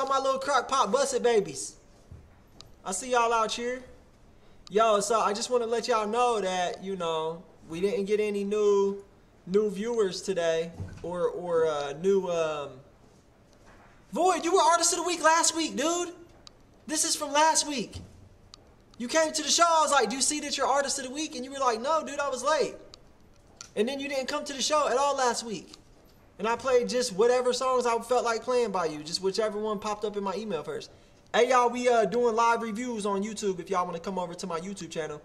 all my little Crockpot busted babies. I see y'all out here. Yo, so I just want to let y'all know that, you know, we didn't get any new viewers today or new Void, you were Artist of the Week last week, dude. This is from last week. You came to the show, I was like, do you see that you're Artist of the Week? And you were like, no, dude, I was late. And then you didn't come to the show at all last week. And I played just whatever songs I felt like playing by you, just whichever one popped up in my email first. Hey, y'all, we doing live reviews on YouTube. If y'all want to come over to my YouTube channel,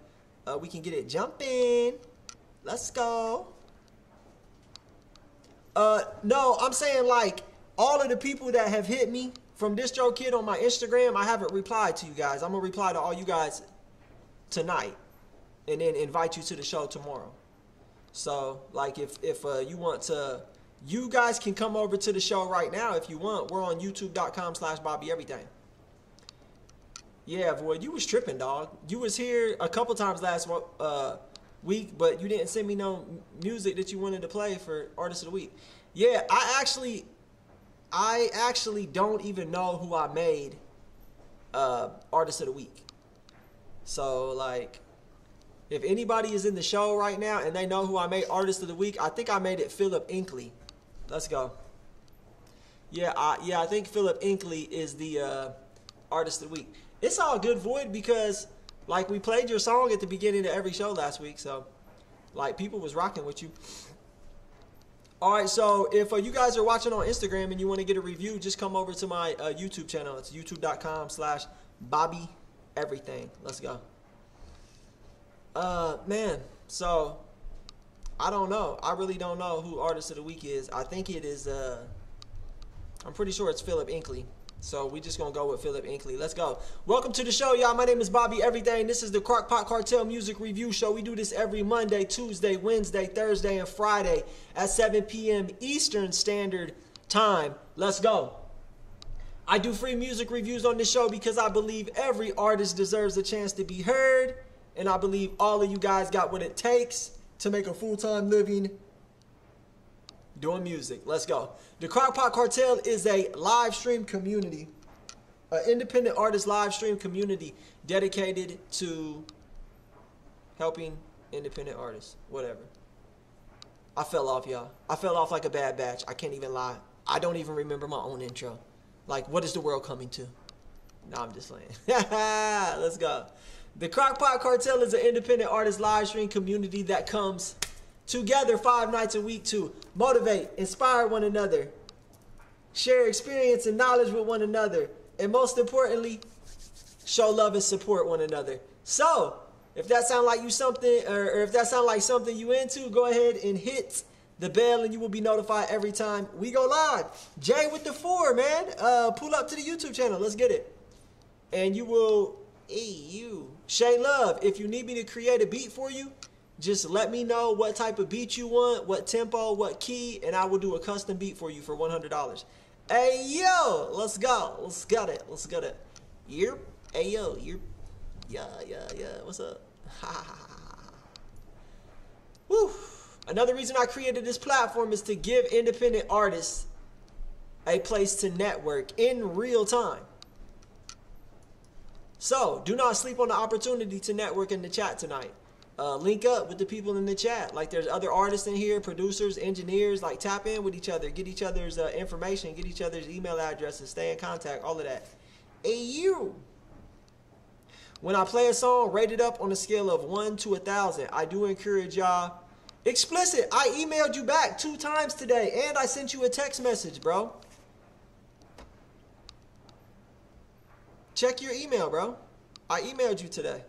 we can get it jumping. Let's go. No, I'm saying, like, all of the people that have hit me from DistroKid on my Instagram, I haven't replied to you guys. I'm going to reply to all you guys tonight and then invite you to the show tomorrow. So, like, if you want to, you guys can come over to the show right now if you want. We're on youtube.com/BobbyEverything. Yeah, Void, you was tripping, dog. You was here a couple times last week, but you didn't send me no music that you wanted to play for Artist of the Week. Yeah, I actually don't even know who I made Artist of the Week. So, like, if anybody is in the show right now and they know who I made Artist of the Week, I think I made it Philip Inkley. Let's go. Yeah, I think Philip Inkley is the Artist of the Week. It's all good, Void, because, like, we played your song at the beginning of every show last week, so, like, people was rocking with you. All right, so if you guys are watching on Instagram and you want to get a review, just come over to my YouTube channel. It's youtube.com/BobbyEverything. Let's go. Man, so I don't know. I really don't know who Artist of the Week is. I think it is, I'm pretty sure it's Philip Inkley. So we just going to go with Philip Inkley. Let's go. Welcome to the show, y'all. My name is Bobby Everything. This is the Crockpot Cartel Music Review Show. We do this every Monday, Tuesday, Wednesday, Thursday, and Friday at 7 p.m. Eastern Standard Time. Let's go. I do free music reviews on this show because I believe every artist deserves a chance to be heard. And I believe all of you guys got what it takes to make a full-time living doing music. Let's go. The Crockpot Cartel is a live stream community, an independent artist live stream community dedicated to helping independent artists. Whatever. I fell off, y'all. I fell off like a bad batch. I can't even lie. I don't even remember my own intro. Like, what is the world coming to? No, I'm just playing. Let's go. The Crockpot Cartel is an independent artist live stream community that comes together 5 nights a week to motivate, inspire one another, share experience and knowledge with one another, and most importantly, show love and support one another. So, if that sound like you something, or if that sound like something you into, go ahead and hit the bell and you will be notified every time we go live. Jay with the 4, man. Pull up to the YouTube channel. Let's get it. And you will, Shay Love, if you need me to create a beat for you, just let me know what type of beat you want, what tempo, what key, and I will do a custom beat for you for $100. Hey, yo, let's go. Let's get it. Let's get it. Yep. Hey, yo. Yep. Yeah, yeah, yeah. What's up? Ha, ha, ha. Woo. Another reason I created this platform is to give independent artists a place to network in real time. So, do not sleep on the opportunity to network in the chat tonight. Link up with the people in the chat. Like, there's other artists in here, producers, engineers. Like, tap in with each other, get each other's information, get each other's email addresses, stay in contact, all of that. Hey, you. When I play a song, rate it up on a scale of 1 to 1,000. I do encourage y'all. Explicit. I emailed you back 2 times today, and I sent you a text message, bro. Check your email, bro. I emailed you today.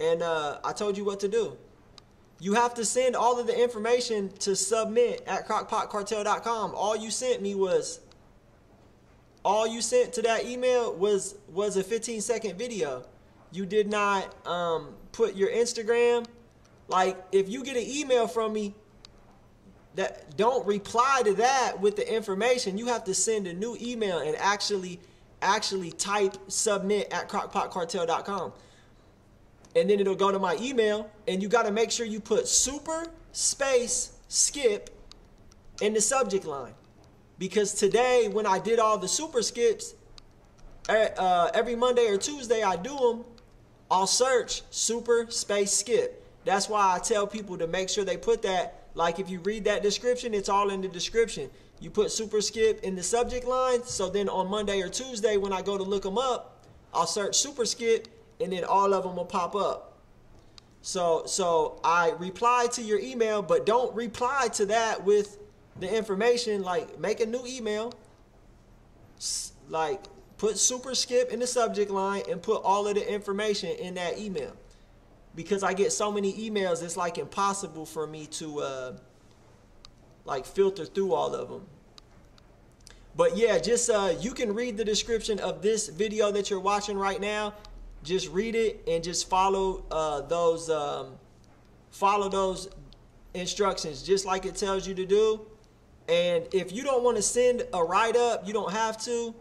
And I told you what to do. You have to send all of the information to submit at crockpotcartel.com. All you sent me was, all you sent to that email was a 15-second video. You did not put your Instagram. Like, if you get an email from me, that don't reply to that with the information. You have to send a new email and actually type submit at crockpotcartel.com. And then it'll go to my email, and you got to make sure you put super space skip in the subject line. Because today, when I did all the super skips, every Monday or Tuesday I do them, I'll search super space skip. That's why I tell people to make sure they put that, like if you read that description, it's all in the description. You put super skip in the subject line, so then on Monday or Tuesday when I go to look them up, I'll search super skip and then all of them will pop up. So I reply to your email, but don't reply to that with the information. Like, make a new email, like put super skip in the subject line and put all of the information in that email. Because I get so many emails, it's like impossible for me to like filter through all of them. But yeah, just you can read the description of this video that you're watching right now. Just read it and just follow those instructions, just like it tells you to do. And if you don't want to send a write-up, you don't have to.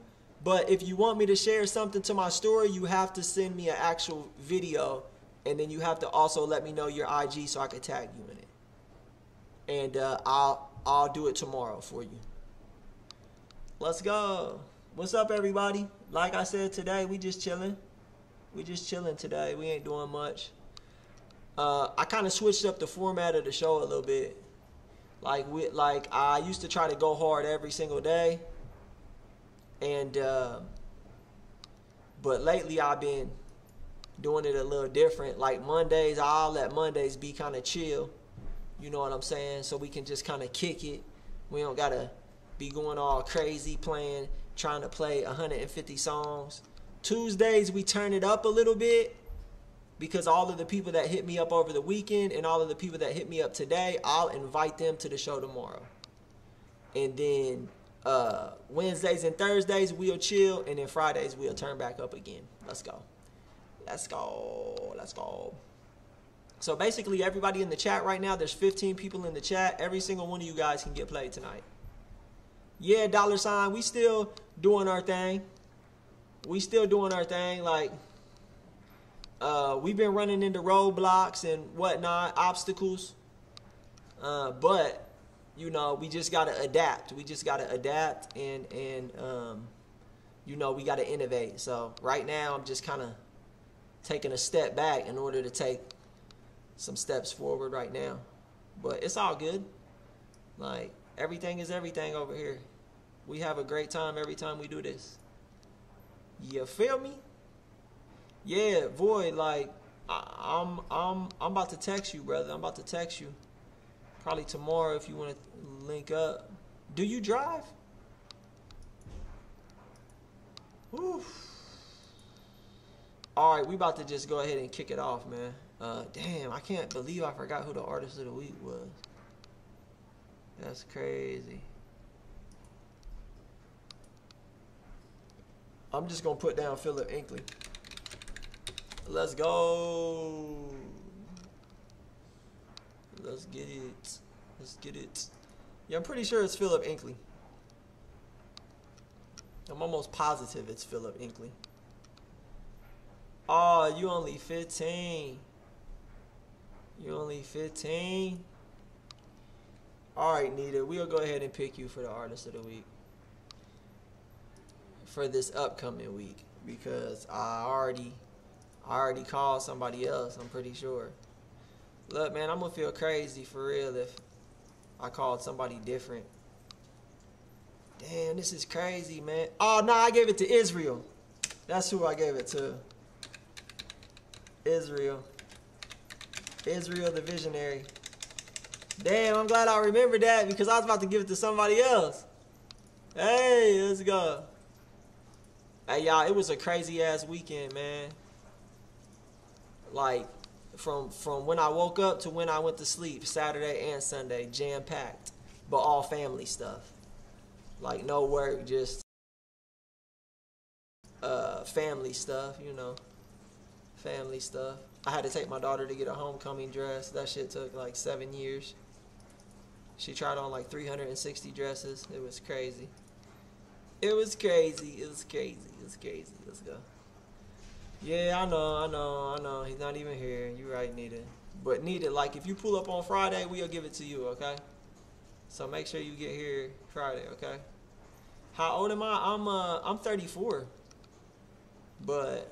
But if you want me to share something to my story, you have to send me an actual video. And then you have to also let me know your IG so I can tag you in it. And I'll do it tomorrow for you. Let's go. What's up, everybody? Like I said, today we just chilling. We just chilling today. We ain't doing much. I kind of switched up the format of the show a little bit. Like I used to try to go hard every single day. And but lately I've been doing it a little different. Like Mondays, I'll let Mondays be kind of chill, you know what I'm saying? So we can just kind of kick it. We don't gotta be going all crazy playing, trying to play 150 songs. Tuesdays we turn it up a little bit, because all of the people that hit me up over the weekend and all of the people that hit me up today, I'll invite them to the show tomorrow. And then Wednesdays and Thursdays we'll chill, and then Fridays we'll turn back up again. Let's go. Let's go. Let's go. So basically everybody in the chat right now, there's 15 people in the chat. Every single one of you guys can get played tonight. Yeah, $, we still doing our thing. We still doing our thing. Like, we've been running into roadblocks and whatnot, obstacles. But, you know, we just got to adapt. We just got to adapt and you know, we got to innovate. So right now I'm just kind of taking a step back in order to take some steps forward right now. But it's all good. Like, everything is everything over here. We have a great time every time we do this. You feel me? Yeah, Void, like, I'm about to text you, brother. I'm about to text you. Probably tomorrow if you want to link up. Do you drive? Oof. All right, we about to just go ahead and kick it off, man. Damn, I can't believe I forgot who the artist of the week was. That's crazy. I'm just going to put down Philip Inkley. Let's go. Let's get it. Let's get it. Yeah, I'm pretty sure it's Philip Inkley. I'm almost positive it's Philip Inkley. Oh, you only 15. You only 15. All right, Nita, we'll go ahead and pick you for the artist of the week for this upcoming week, because I already called somebody else, I'm pretty sure. Look, man, I'm gonna feel crazy for real if I called somebody different. Damn, this is crazy, man. Oh no, I gave it to Israel. That's who I gave it to. Israel. Israel the visionary. Damn, I'm glad I remembered that, because I was about to give it to somebody else. Hey, let's go. Hey, y'all, it was a crazy-ass weekend, man. Like, from when I woke up to when I went to sleep, Saturday and Sunday, jam-packed, but all family stuff. Like, no work, just family stuff, you know. Family stuff. I had to take my daughter to get a homecoming dress. That shit took like 7 years. She tried on like 360 dresses. It was crazy. It was crazy. It was crazy. It was crazy. Let's go. Yeah, I know. He's not even here. You're right, Nita. But Nita, like, if you pull up on Friday, we'll give it to you, okay? So make sure you get here Friday, okay? How old am I? I'm 34. But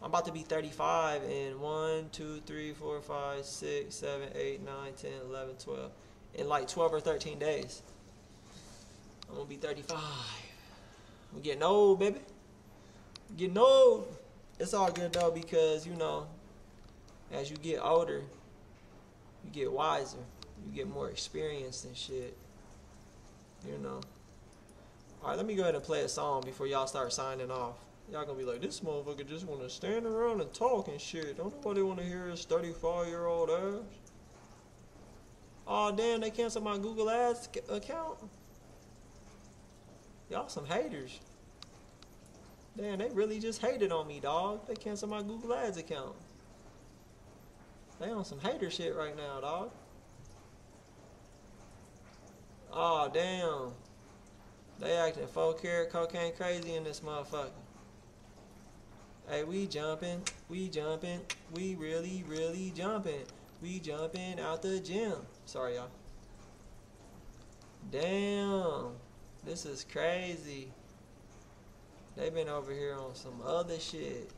I'm about to be 35 in 1, 2, 3, 4, 5, 6, 7, 8, 9, 10, 11, 12. In like 12 or 13 days. I'm going to be 35. I'm getting old, baby. I'm getting old. It's all good, though, because, you know, as you get older, you get wiser. You get more experience and shit. You know. All right, let me go ahead and play a song before y'all start signing off. Y'all gonna be like, this motherfucker just wanna stand around and talk and shit. Don't nobody wanna hear his 35-year-old ass. Aw, damn, they canceled my Google Ads account. Y'all some haters. Damn, they really just hated on me, dog. They canceled my Google Ads account. They on some hater shit right now, dog. Aw, damn. They acting 4-carat cocaine crazy in this motherfucker. Hey, we jumping, we really, really jumping. We jumping out the gym. Sorry, y'all. Damn, this is crazy. They've been over here on some other shit.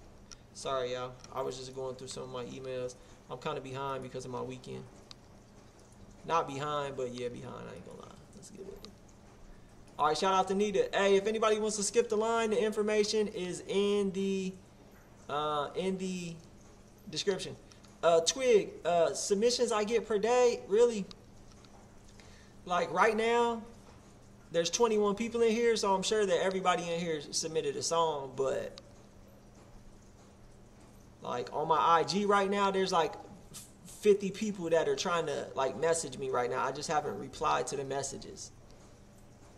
Sorry, y'all. I was just going through some of my emails. I'm kind of behind because of my weekend. Not behind, but yeah, behind. I ain't gonna lie. Let's get with it. All right, shout out to Nita. Hey, if anybody wants to skip the line, the information is in the description. Twig, submissions I get per day, really, like right now, there's 21 people in here, so I'm sure that everybody in here submitted a song, but like on my IG right now, there's like 50 people that are trying to like message me right now. I just haven't replied to the messages.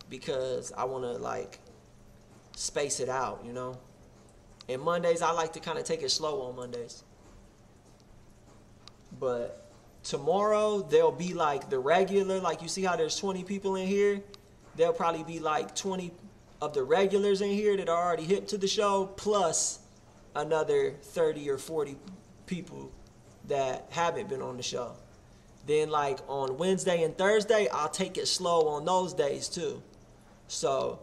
Because I want to like space it out, you know. And Mondays I like to kind of take it slow on Mondays. But tomorrow there'll be like the regular, like you see how there's 20 people in here. There'll probably be like 20 of the regulars in here that are already hip to the show, plus another 30 or 40 people that haven't been on the show. Then like on Wednesday and Thursday, I'll take it slow on those days too. So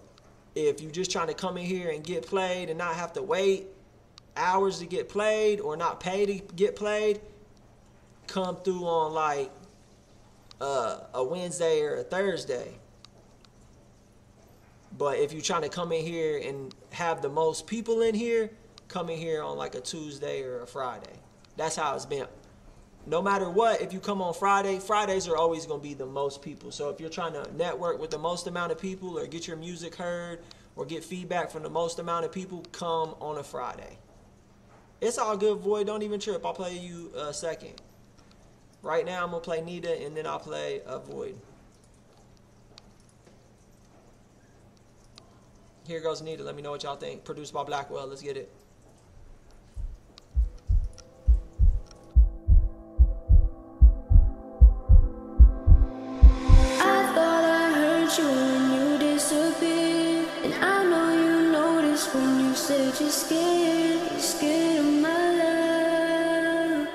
if you're just trying to come in here and get played and not have to wait hours to get played or not pay to get played, come through on like a Wednesday or a Thursday. But if you're trying to come in here and have the most people in here, come in here on like a Tuesday or a Friday. That's how it's been. No matter what, if you come on Friday, Fridays are always going to be the most people. So if you're trying to network with the most amount of people or get your music heard or get feedback from the most amount of people, come on a Friday. It's all good, Void. Don't even trip. I'll play you a second. Right now I'm going to play Nita and then I'll play Void. Here goes Nita. Let me know what y'all think. Produced by Blackwell. Let's get it. When you disappear, and I know you noticed when you said you're scared of my love,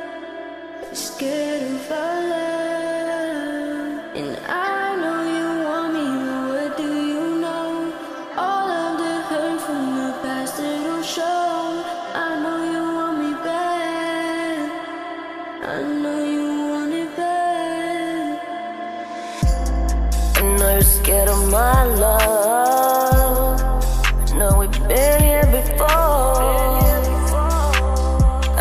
you're scared of our love, and I know you want me, but what do you know? All of the hurt from the past, it'll show. I know you want me back, I know you want it back, and I was scared of my love. I know we've been here before. I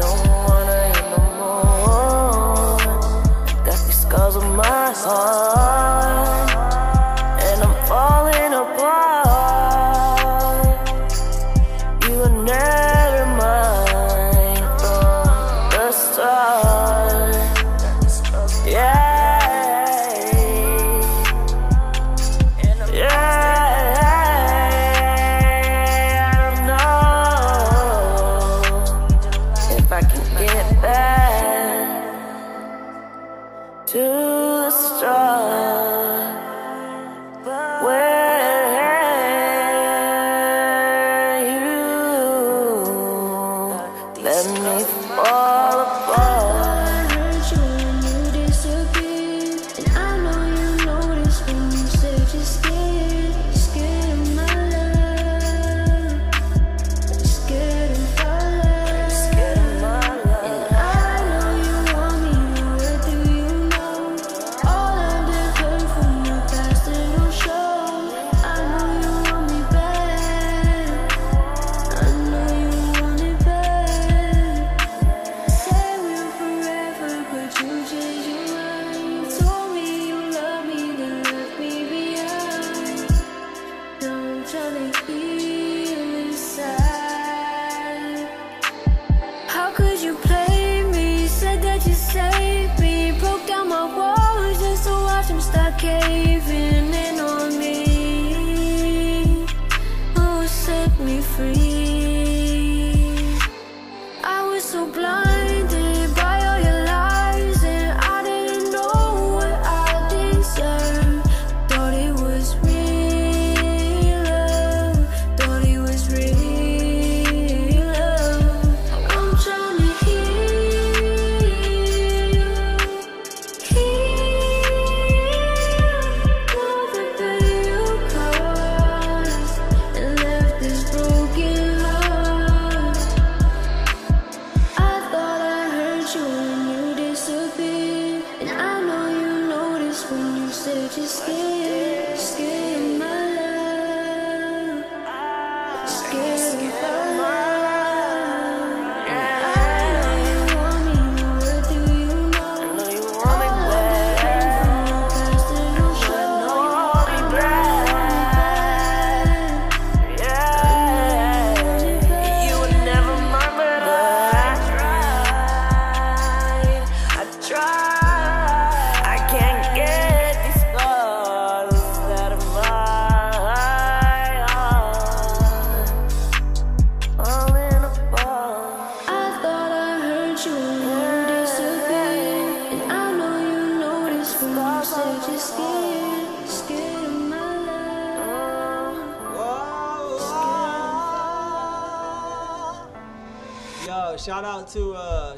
don't wanna hear no more. Got these scars on my heart, and I'm falling apart. You were never mine from the start. Yeah, I don't know if I can get back to the start where you let me fall apart. I know you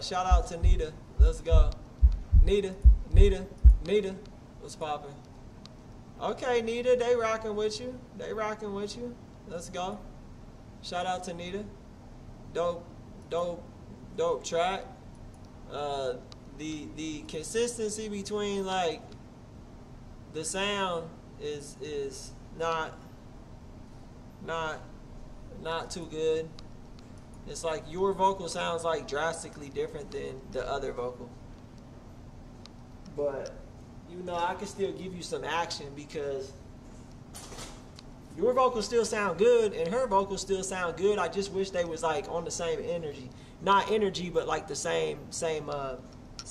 Shout out to Nita. Let's go. Nita. What's poppin'? Okay, Nita, they rocking with you. Let's go. Shout out to Nita. Dope track. The consistency between like the sound is not too good. It's like your vocal sounds like drastically different than the other vocal. But, you know, I can still give you some action because your vocals still sound good and her vocals still sound good. I just wish they was like on the same energy. Not energy, but like the same sound. It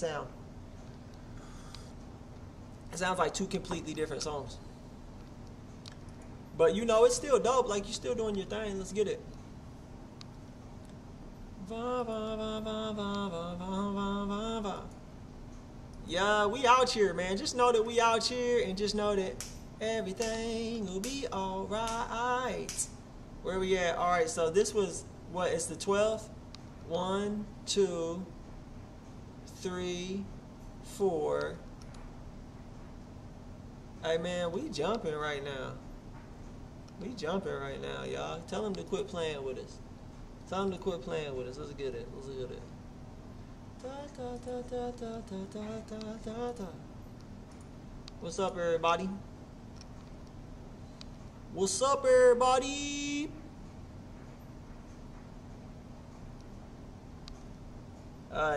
sounds like two completely different songs. But, you know, it's still dope. Like, you're still doing your thing. Let's get it. Yeah, we out here, man. Just know that we out here and just know that everything will be alright. Where we at? Alright, so this was what? It's the 12th. 1, 2, 3, 4. Hey, man, we jumping right now. Y'all. Tell them to quit playing with us. Let's get it. What's up, everybody?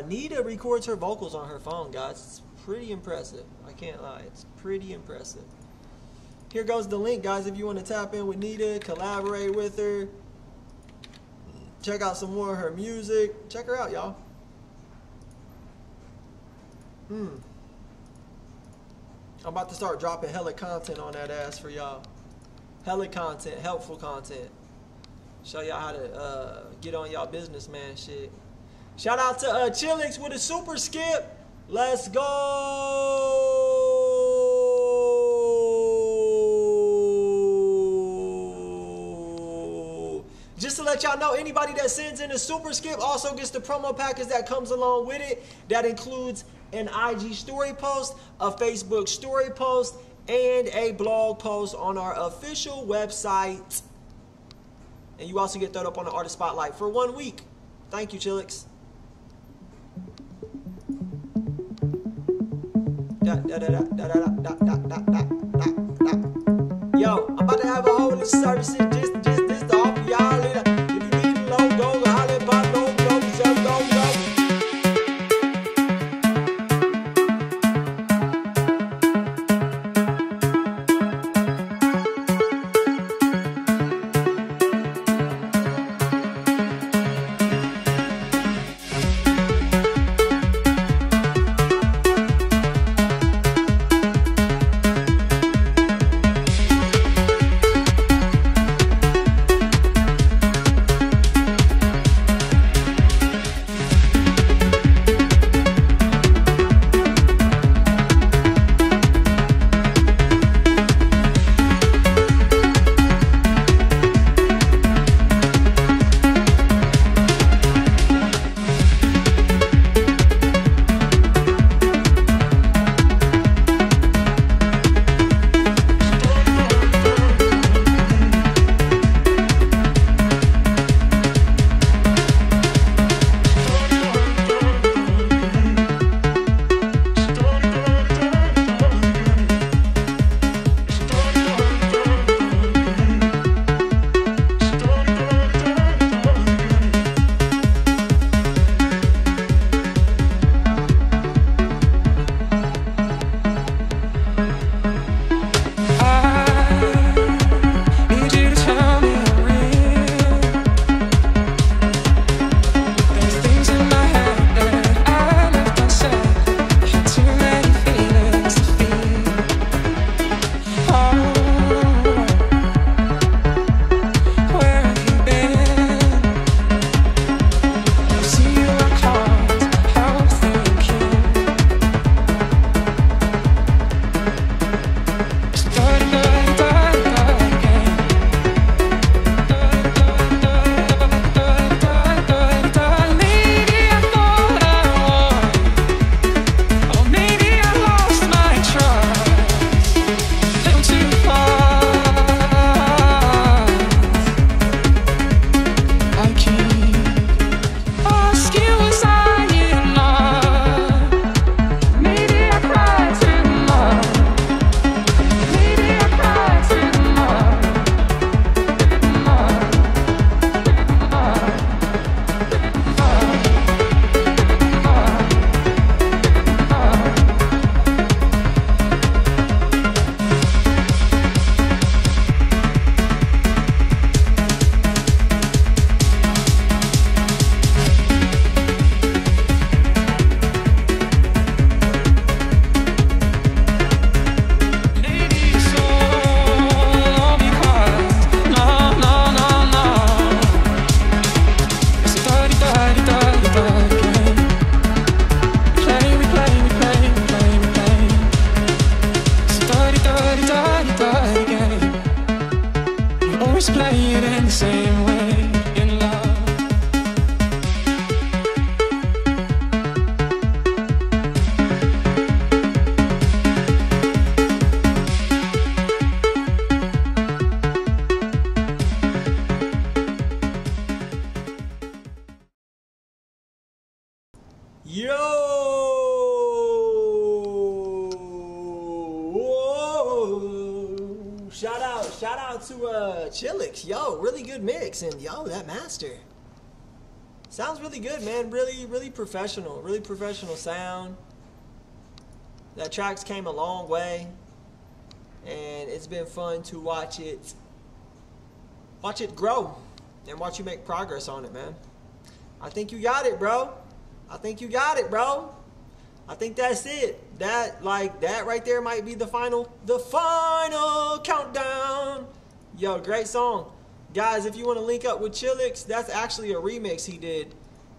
Nita records her vocals on her phone, guys. It's pretty impressive. I can't lie. It's pretty impressive. Here goes the link, guys. If you want to tap in with Nita, collaborate with her. Check out some more of her music. Check her out, y'all. I'm about to start dropping hella content on that ass for y'all. Hella content, helpful content. Show y'all how to get on y'all business, man, shit. Shout out to Chillix with a super skip. Let's go. Just to let y'all know, anybody that sends in a super skip also gets the promo package that comes along with it. That includes an IG story post, a Facebook story post, and a blog post on our official website. And you also get thrown up on the Artist Spotlight for 1 week. Thank you, Chillix. Yo, I'm about to have a whole new service just to offer y'all later. If you need to low, go holler about low, so out to Chillix. Yo, really good mix, and yo, that master. Sounds really good, man. Really professional. Really professional sound. That track's came a long way, and it's been fun to watch it. Watch it grow, and watch you make progress on it, man. I think you got it, bro. I think you got it, bro. I think that's it. That, like, that right there might be the final countdown. Yo, great song. Guys, if you want to link up with Chillix, that's actually a remix he did.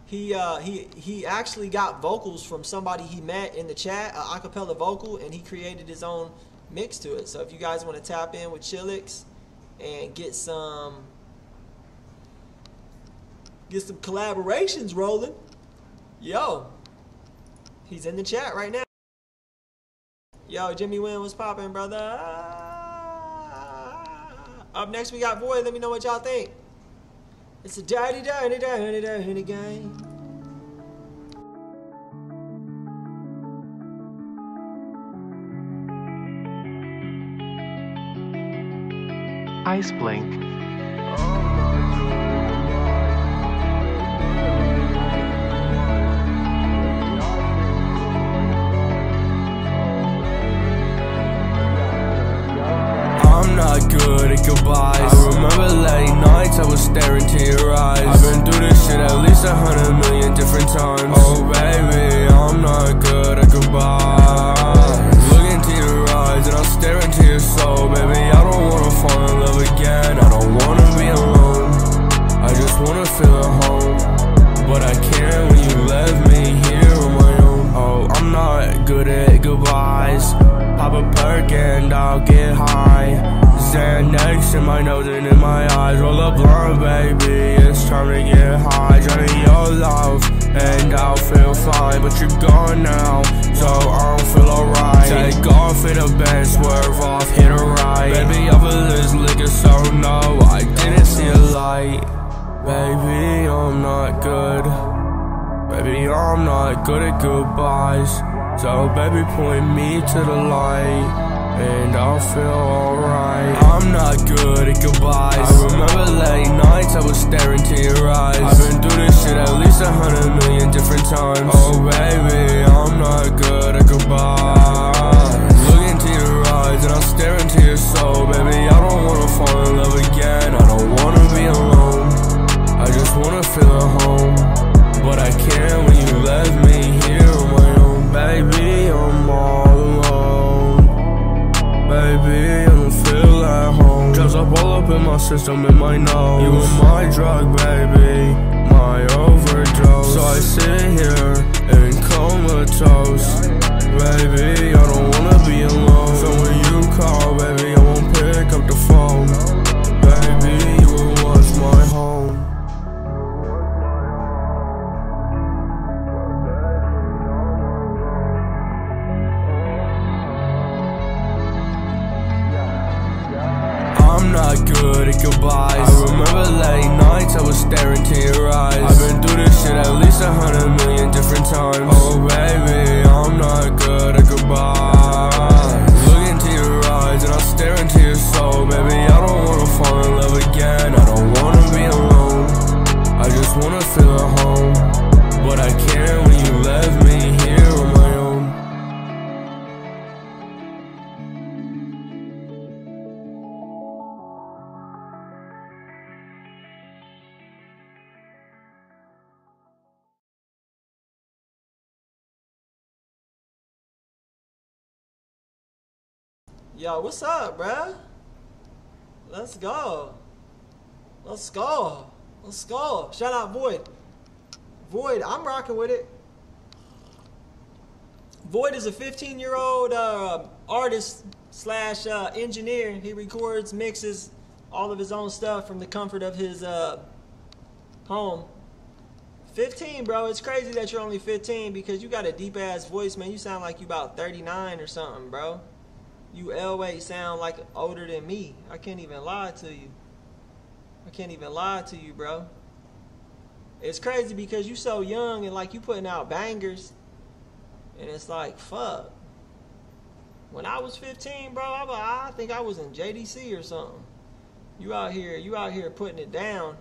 He actually got vocals from somebody he met in the chat, an acapella vocal, and he created his own mix to it. So if you guys want to tap in with Chillix and get some collaborations rolling, yo, he's in the chat right now. Yo, Jimmy Wynn, what's poppin', brother? Up next, we got Void. Let me know what y'all think. It's a dirty game. Ice Blink. Not good at goodbyes. I remember late nights, I was staring to your eyes. I've been through this shit at least 100 million different times. Oh baby, I'm not good at goodbyes. Look into your eyes and I'll stare into your soul. Baby, I don't wanna fall in love again. I don't wanna be alone, I just wanna feel at home. But I can't when you left me here on my own. Oh, I'm not good at goodbyes. Pop a perk and I'll get high. Xanax in my nose and in my eyes. Roll a blunt, baby, it's time to get high. Johnny, your love, and I'll feel fine. But you're gone now, so I don't feel alright. Take off in a bed, swerve off, hit a right. Baby, I feel this liquor, so no, I didn't see a light. Baby, I'm not good. Baby, I'm not good at goodbyes. So baby, point me to the light, and I'll feel alright. I'm not good at goodbyes. I remember late nights, I was staring to your eyes. I've been through this shit at least 100 million different times. Oh baby, I'm not good at goodbyes. Look into your eyes and I'll stare into your soul. Baby, I don't wanna fall in love again. I don't wanna be alone, I just wanna feel at home. But I can't when you left me here on my own. Baby, I'm all alone. Baby, I don't feel at home. Drugs up all up in my system, in my nose. You were my drug, baby, my overdose. So I sit here in comatose. Baby, I don't wanna be alone. So when you call, baby, I won't pick up the phone. Baby, you was my home. I'm not good at goodbyes. I remember late nights, I was staring to your eyes. I've been through this shit at least 100 million different times. Oh baby, I'm not good at goodbyes. Look into your eyes and I'll stare into your soul. Baby, I don't wanna fall in love again. I don't wanna be alone, I just wanna feel at home. But I can't when you left me here on my own. Yo, what's up, bruh? Let's go. Let's go. Let's go. Shout out Void. Void, I'm rocking with it. Void is a 15-year-old artist slash engineer. He records, mixes all of his own stuff from the comfort of his home. 15, bro. It's crazy that you're only 15 because you got a deep-ass voice, man. You sound like you about 39 or something, bro. You always sound like older than me. I can't even lie to you. I can't even lie to you, bro. It's crazy because you so young and like you putting out bangers. And it's like, fuck. When I was 15, bro, I think I was in JDC or something. You out here putting it down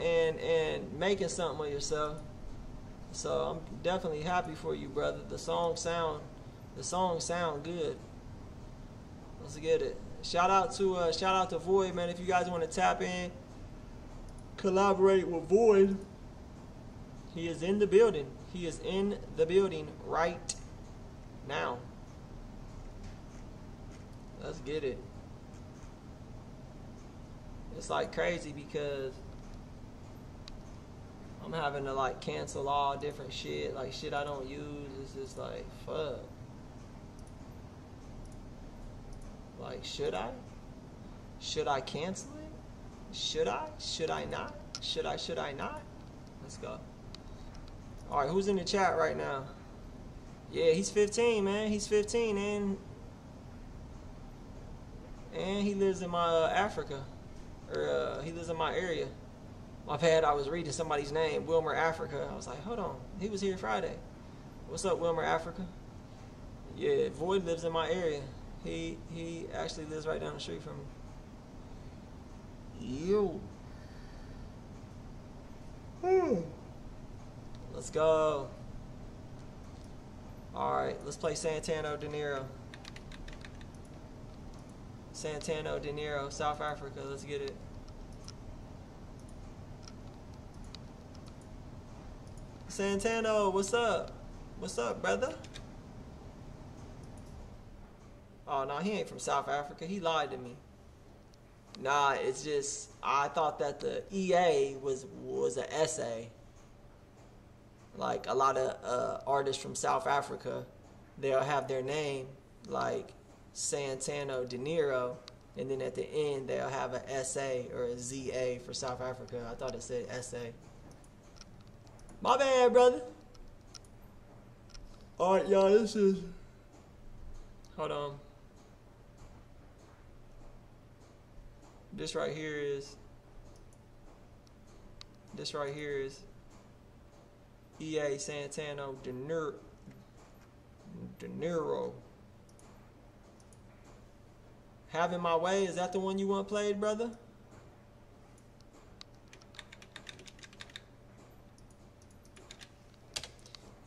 and making something of yourself. So I'm definitely happy for you, brother. The song sound good. Let's get it. Shout out to Void, man. If you guys want to tap in, collaborate with Void. He is in the building. He is in the building right now. Let's get it. It's like crazy because I'm having to like cancel all different shit, like shit I don't use. It's just like, fuck. Like, should I? Should I cancel it? Should I? Should I not? Should I? Should I not? Let's go. All right, who's in the chat right now? Yeah, he's 15, man. He's 15 and he lives in my Africa, or he lives in my area. My bad, I was reading somebody's name, Wilmer Africa. I was like, hold on, he was here Friday. What's up, Wilmer Africa? Yeah, Void lives in my area. He actually lives right down the street from me. Yo. Let's go. All right, let's play Santana Dinero. Santana Dinero, South Africa. Let's get it. Santana, what's up? What's up, brother? Oh, no, he ain't from South Africa. He lied to me. Nah, it's just I thought that the EA was an essay. Like a lot of artists from South Africa, they'll have their name like Santana Dinero, and then at the end they'll have an SA or a ZA for South Africa. I thought it said SA. My bad, brother. All right, y'all, this is... Hold on. This right here is EA Santana Dinero. Having My Way, is that the one you want played, brother?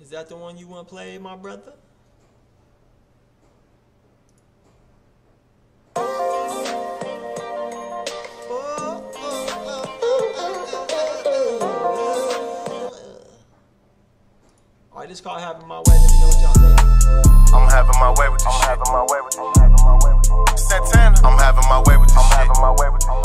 Is that the one you want played, my brother? Alright, this called Having My Way. Let me know what y'all think. I'm having my way with this shit. Santana. I'm having my way with this shit. I'm having my way with this shit.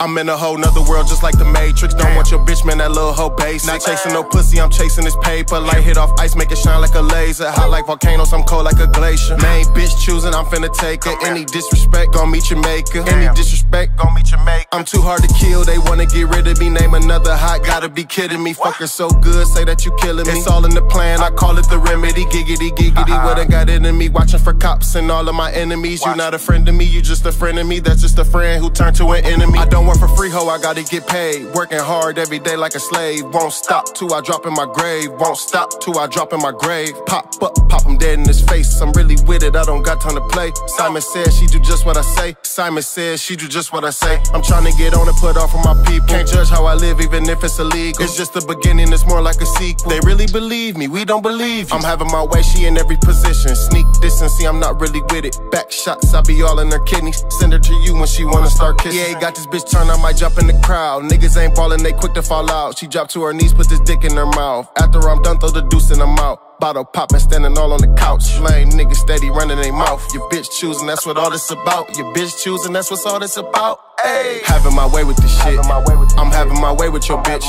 I'm in a whole nother world just like the Matrix. Don't want your bitch, man, that little hoe basic. Not chasing no pussy, I'm chasing this paper. Light hit off ice, make it shine like a laser. Hot like volcanoes, I'm cold like a glacier. Main bitch choosing, I'm finna take it. Any disrespect, gon' meet your maker. Any disrespect, gon' meet your maker. I'm too hard to kill, they wanna get rid of me. Name another hot, gotta be kidding me. Fucker so good, say that you killing me. It's all in the plan, I call it the remedy. Giggity, giggity, what I got into me. Watching for cops and all of my enemies. You not a friend to me, you just a friend of me. That's just a friend who turned to an enemy. Don't work for free, ho, I gotta get paid. Working hard every day like a slave. Won't stop till I drop in my grave. Won't stop till I drop in my grave. Pop up, pop him dead in his face. I'm really with it, I don't got time to play. Simon says she do just what I say. Simon says she do just what I say. I'm trying to get on and put off on my people. Can't judge how I live even if it's illegal. It's just the beginning, it's more like a sequel. They really believe me, we don't believe you. I'm having my way, she in every position. Sneak distance, see I'm not really with it. Back shots, I be all in her kidneys. Send her to you when she wanna start kissing. Yeah, got this bitch turn, I might jump in the crowd. Niggas ain't ballin', they quick to fall out. She dropped to her knees, put this dick in her mouth. After I'm done, throw the deuce in her mouth. Bottle poppin', standing all on the couch. Lame niggas steady running their mouth. Your bitch choosin', that's what all this about. Your bitch choosin', that's what's all this about. Ayy. Having my way with this shit. I'm having my way with your bitch.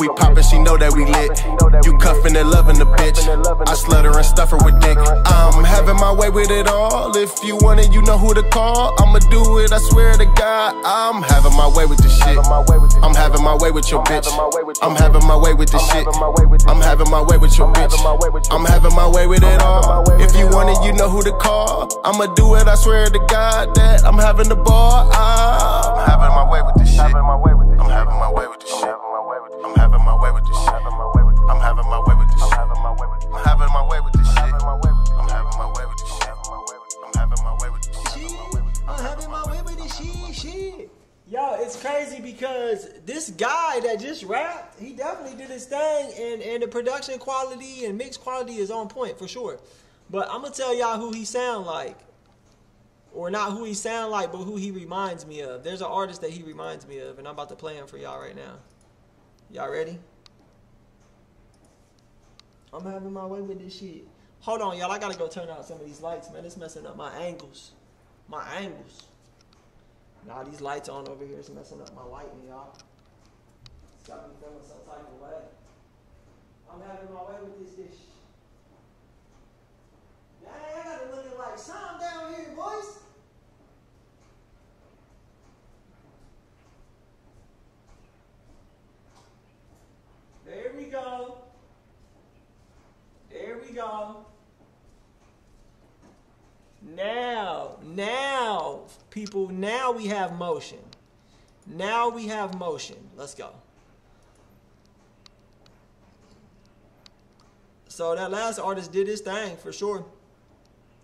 We poppin', she know that we lit. You cuffin' and lovin' the bitch. I slutter and stuff her with dick. I'm having my way with it all. If you want it, you know who to call. I'ma do it, I swear to God. I'm having my way with this shit. I'm having my way with your bitch. I'm having my way with this shit. I'm having my way with your bitch. I'm having my way with it all. If you want it, you know who to call. I'ma do it, I swear to God that I'm having the ball. I'm having my way with this shit. I'm having my way with this shit. I'm having my way with this shit. I'm having my way with this shit. I'm having my way with this shit. Yo, it's crazy because this guy that just rapped, he definitely did his thing, and the production quality and mix quality is on point for sure. But I'm gonna tell y'all who he sound like, or not who he sound like, but who he reminds me of. There's an artist that he reminds me of, and I'm about to play him for y'all right now. Y'all ready? I'm having my way with this shit. Hold on, y'all. I gotta go turn out some of these lights, man. It's messing up my angles. My angles. Nah, these lights on over here is messing up my lighting, y'all. It's got me feeling some type of way. I'm having my way with this dish. Dang, I gotta look at like something down here, boys. There we go. There we go. Now, people, now we have motion. Now we have motion. Let's go. So that last artist did his thing for sure.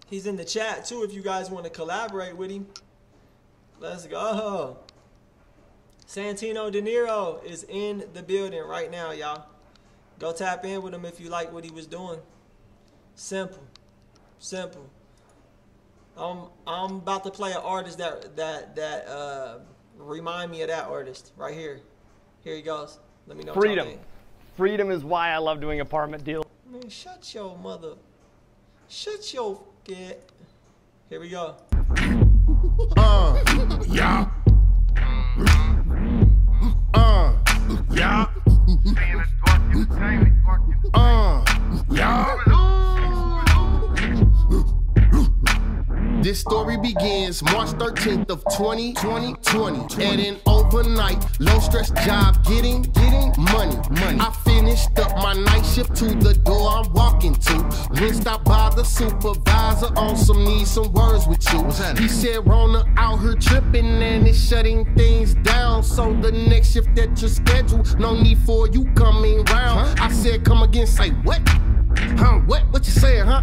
He's in the chat too if you guys want to collaborate with him. Let's go. Santana Dinero is in the building right now, y'all. Go tap in with him if you like what he was doing. Simple. Simple. I'm about to play an artist that remind me of that artist right here. Here he goes. Let me know. Freedom. Freedom is why I love doing apartment deals. Man, shut your mother. Shut your get. Here we go. Yeah. Yeah. This story begins March 13th of 2020. At an overnight, low stress job, getting money. I finished up my night shift to the door I'm walking to. When stopped by the supervisor on some need some words with you. He said Rona out here tripping and it's shutting things down. So the next shift that you're scheduled, no need for you coming round. I said come again, say what? Huh? What you saying, huh?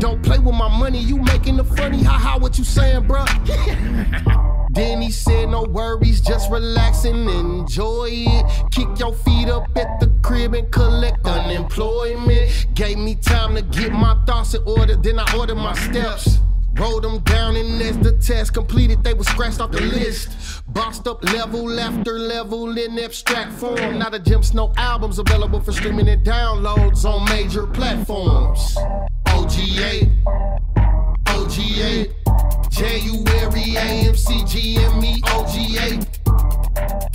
Don't play with my money, you making it funny, haha, what you saying, bruh? Then he said, no worries, just relax and enjoy it. Kick your feet up at the crib and collect unemployment. Gave me time to get my thoughts in order, then I ordered my steps. Rolled them down and as the test completed, they were scratched off the list. Bossed up level after level in abstract form. Now the Jim Snow album's available for streaming and downloads on major platforms. OG8, OG8, January AMCGME, OG8,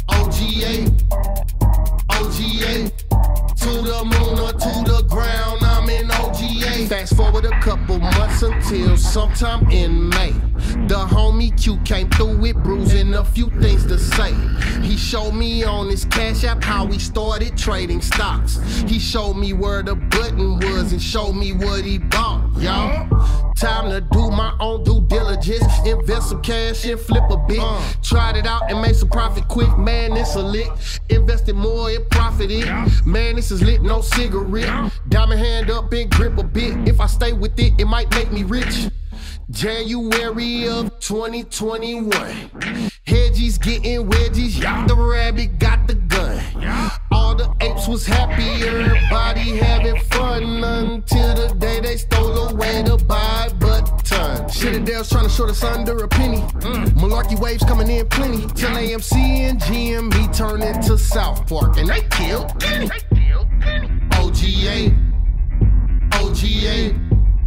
OG8, OG8, to the moon or to the ground, I'm in OG8. Fast forward a couple months until sometime in May, the homie Q came through with bruising a few things to say. He showed me on his Cash App how he started trading stocks. He showed me where the button was and showed me what he bought, y'all. Time to do my own due diligence, invest some cash and flip a bit. Tried it out and made some profit quick, man, this a lick. Invested more and profited, man, this is lit, no cigarette. Diamond hand up and grip a bit, if I stay with it, it might make me rich. January of 2021, Hedgies getting wedgies, yeah. The rabbit got the gun, yeah. All the apes was happy, everybody having fun, until the day they stole away the buy button. Citadel's trying to short us under a penny, malarkey waves coming in plenty, till AMC and GME turn into South Park, and they killed Kenny. OG8, OG8,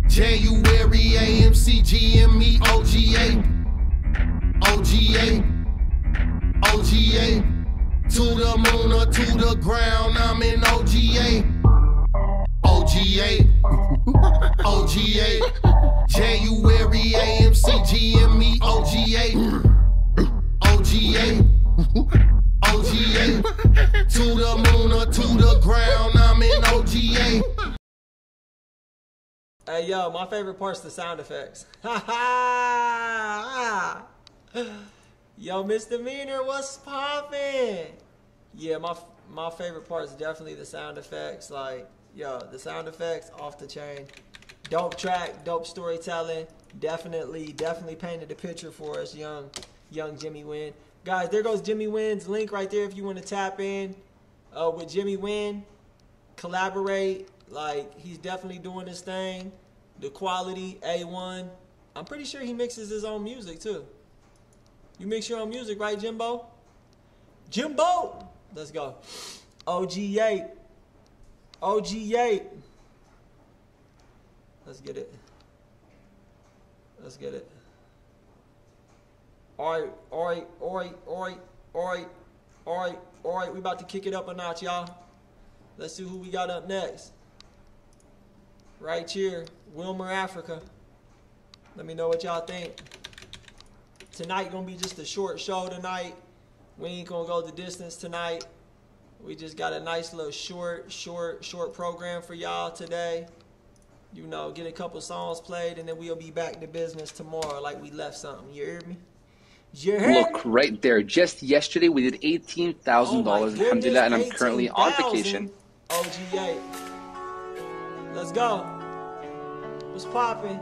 January AMCGME, OG8, OG8, OG8, to the moon or to the ground, I'm in OG8, OG8, OG8, January AMCGME, OG8, OG8, OG8, to the moon or to the ground, I'm in OG8. Hey yo, my favorite part's the sound effects. Ha ha! Yo, Misdemeanor, what's poppin'? Yeah, my favorite part is definitely the sound effects. Like, yo, the sound effects off the chain. Dope track, dope storytelling. Definitely painted a picture for us, young Jimmy Wynn. Guys, there goes Jimmy Wynn's link right there if you want to tap in with Jimmy Wynn, collaborate. Like, he's definitely doing this thing. The quality, A1. I'm pretty sure he mixes his own music too. You mix your own music, right, Jimbo? Jimbo! Let's go. OG8. OG8. Let's get it. Let's get it. All right. We about to kick it up a notch, y'all. Let's see who we got up next. Right here, Wilmer Africa. Let me know what y'all think. Tonight gonna be just a short show tonight. We ain't gonna go the distance tonight. We just got a nice little short program for y'all today. You know, get a couple songs played, and then we'll be back to business tomorrow like we left something. You hear me? Look right there. Just yesterday, we did $18,000, alhamdulillah, and I'm currently on vacation. OG8. Let's go. What's poppin'?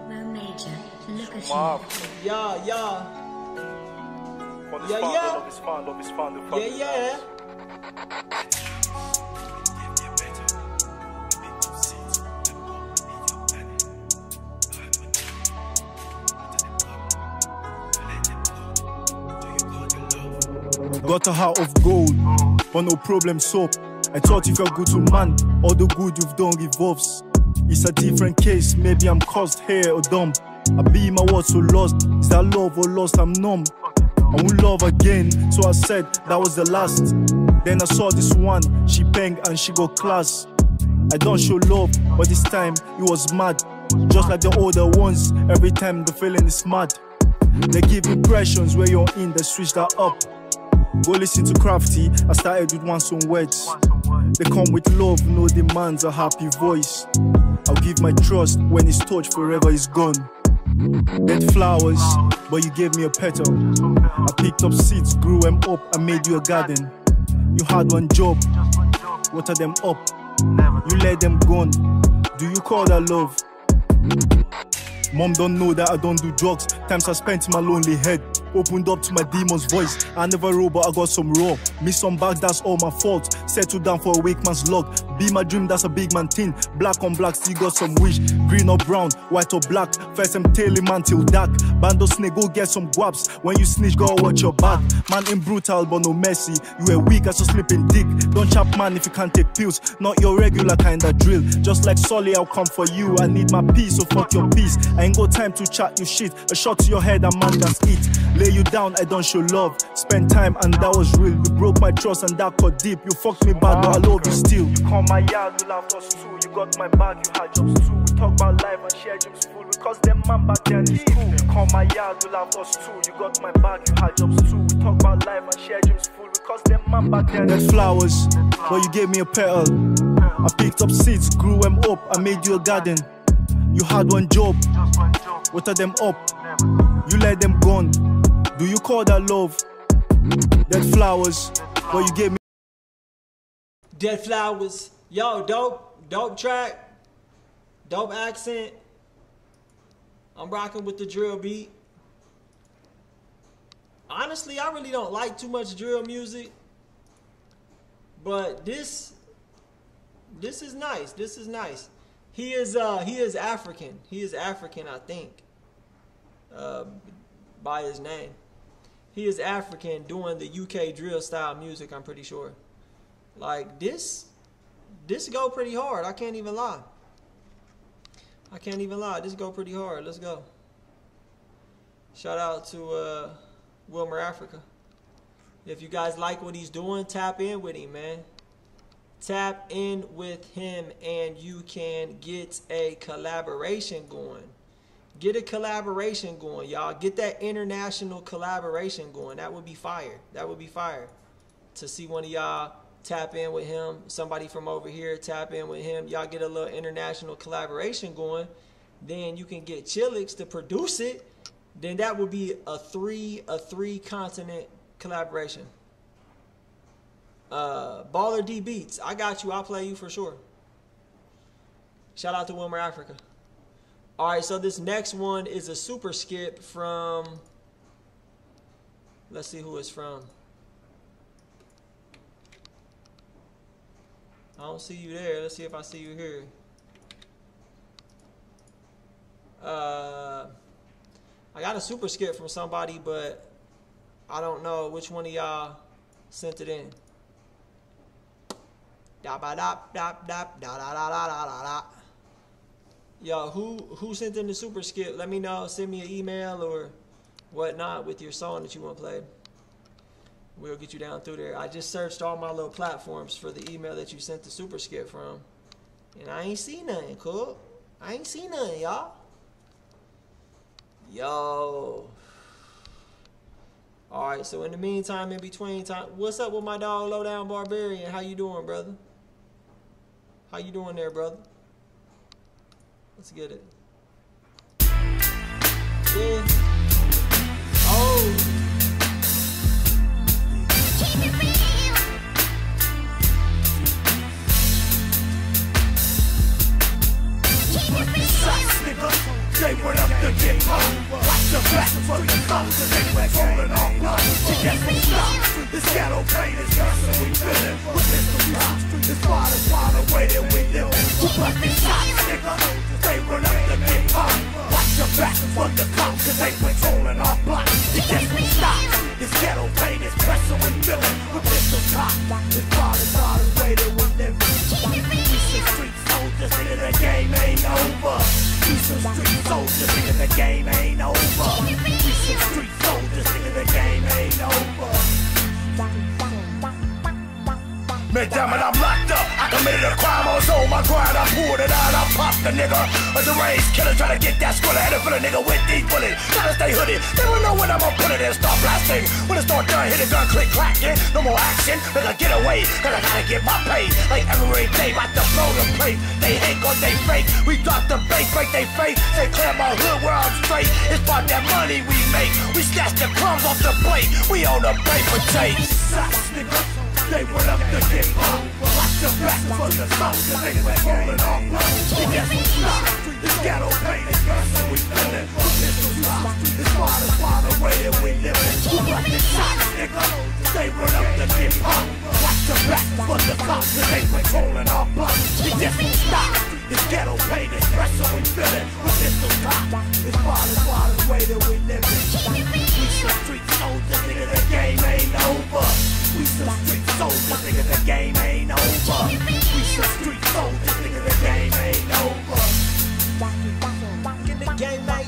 Got a heart of gold, but no problem soap. I thought you felt good to man, all the good you've done revolves. It's a different case, maybe I'm cursed, hair or dumb. I be my words so lost, is that love or lost? I'm numb. I won't love again, so I said that was the last. Then I saw this one, she banged and she got class. I don't show love, but this time it was mad. Just like the older ones, every time the feeling is mad. They give impressions where you're in, they switch that up. Go listen to Crafty, I started with words. They come with love, no demands, a happy voice. I'll give my trust, when it's touched forever is gone. Dead flowers, but you gave me a petal. I picked up seeds, grew them up, I made you a garden. You had one job, water them up, you let them gone. Do you call that love? Mom don't know that I don't do drugs. Times I spent in my lonely head, opened up to my demon's voice. I never roll, but I got some raw. Miss some bags, that's all my fault. Settle down for a wake man's luck. Be my dream, that's a big man thing. Black on black, still got some wish. Green or brown, white or black. First I'm tailing man till dark. Bando snake, go get some guaps. When you snitch, go watch your back. Man ain't brutal, but no mercy. You a weak as a sleeping dick. Don't chap man if you can't take pills. Not your regular kind of drill. Just like Solly, I'll come for you. I need my peace, so fuck your peace. I ain't got time to chat you shit. A shot to your head, and man, that's it. Lay you down, I don't show love. Spend time and that was real. You broke my trust and that cut deep. You fucked me bad, but I love you still. You come my yard, you laughed us too. You got my bag, you had jobs too. We talk about life and share dreams full. Because them man back then is cool. You come my yard, you laughed us too. You got my bag, you had jobs too. We talk about life and share dreams full. Because them man back then is cool. Flowers, but you gave me a petal. I picked up seeds, grew them up. I made you a garden. You had one job, water them up. You let them gone. Do you call that love? Dead flowers, but you gave me. Dead flowers. Yo, dope track. Dope accent. I'm rocking with the drill beat. Honestly, I really don't like too much drill music. But this is nice. This is nice. He is African. He is African, I think. By his name. He is African doing the UK drill style music, I'm pretty sure. Like this go pretty hard. I can't even lie. I can't even lie. This go pretty hard. Let's go. Shout out to Wilmer Africa. If you guys like what he's doing, tap in with him, man. Tap in with him and you can get a collaboration going. Get a collaboration going, y'all. Get that international collaboration going. That would be fire. That would be fire. To see one of y'all tap in with him. Somebody from over here tap in with him. Y'all get a little international collaboration going. Then you can get Chillix to produce it. Then that would be a three continent collaboration. Baller D beats. I got you. I'll play you for sure. Shout out to Wilmer Africa. All right, so this next one is a super skip from Let's see who it's from. I don't see you there. Let's see if I see you here. I got a super skip from somebody, but I don't know which one of y'all sent it in. Yo, who sent in the super skip? Let me know. Send me an email or whatnot with your song that you want to play. We'll get you down through there. I just searched all my little platforms for the email that you sent the super skip from, and I ain't seen nothing, cool? I ain't seen nothing, y'all. Yo. All right, so in the meantime, in between time, what's up with my dog, Lowdown Barbarian? How you doing, brother? How you doing there, brother? Let's get it. Yeah. Oh. They went up to get home. Watch the back for the cops, and they went rolling all night. She gets me stopped. This ghetto pain is cursing, we feel it. With this supply, this part is wide away that we live in. Who put these shots, nigga? They went up to get home. Watch the back for the cops, cause they went rolling all night. She gets me stopped. This ghetto pain is pressing, we feel it. With this supply, this part is wide away that we live in. We should street soldiers, nigga, the game ain't over. We some street soldiers, nigga, the game ain't over. We some street soldiers, nigga, the game ain't over. Man, damn it, I'm locked up. I committed a crime, I was on my grind. I pulled it out, I popped the nigga. A deranged killer trying to get that squirrel. I had to fill a nigga with these bullets. Gotta stay hooded. They don't know when I'ma put it in. Start blasting. When it start done, hit it done, click, clacking. No more action, nigga, get away. Cause I gotta get my pay. Like every day, about to blow the plate. They hate cause they fake. We drop the base, break they face. They clear my hood where I'm straight. It's about that money we make. We snatch the crumbs off the plate. We on the paper tape. Sucks, nigga. They went up to get home. Watch the back for the smoke, cause they went rolling all night. She gets me stopped. This ghetto pain is cursing, we feel it. This is life. This part is far away that we live in. Who brought the shots, nigga? They went up to get home. Watch the back for the smoke, cause they went rolling all night. She gets me stopped. This ghetto pain is pressure, we feel it. With this is life. This part is far away that we live in. We some street soldiers, nigga, the game ain't over. We some street soldiers, nigga, the game ain't over. We some street soldiers, nigga, the game ain't over.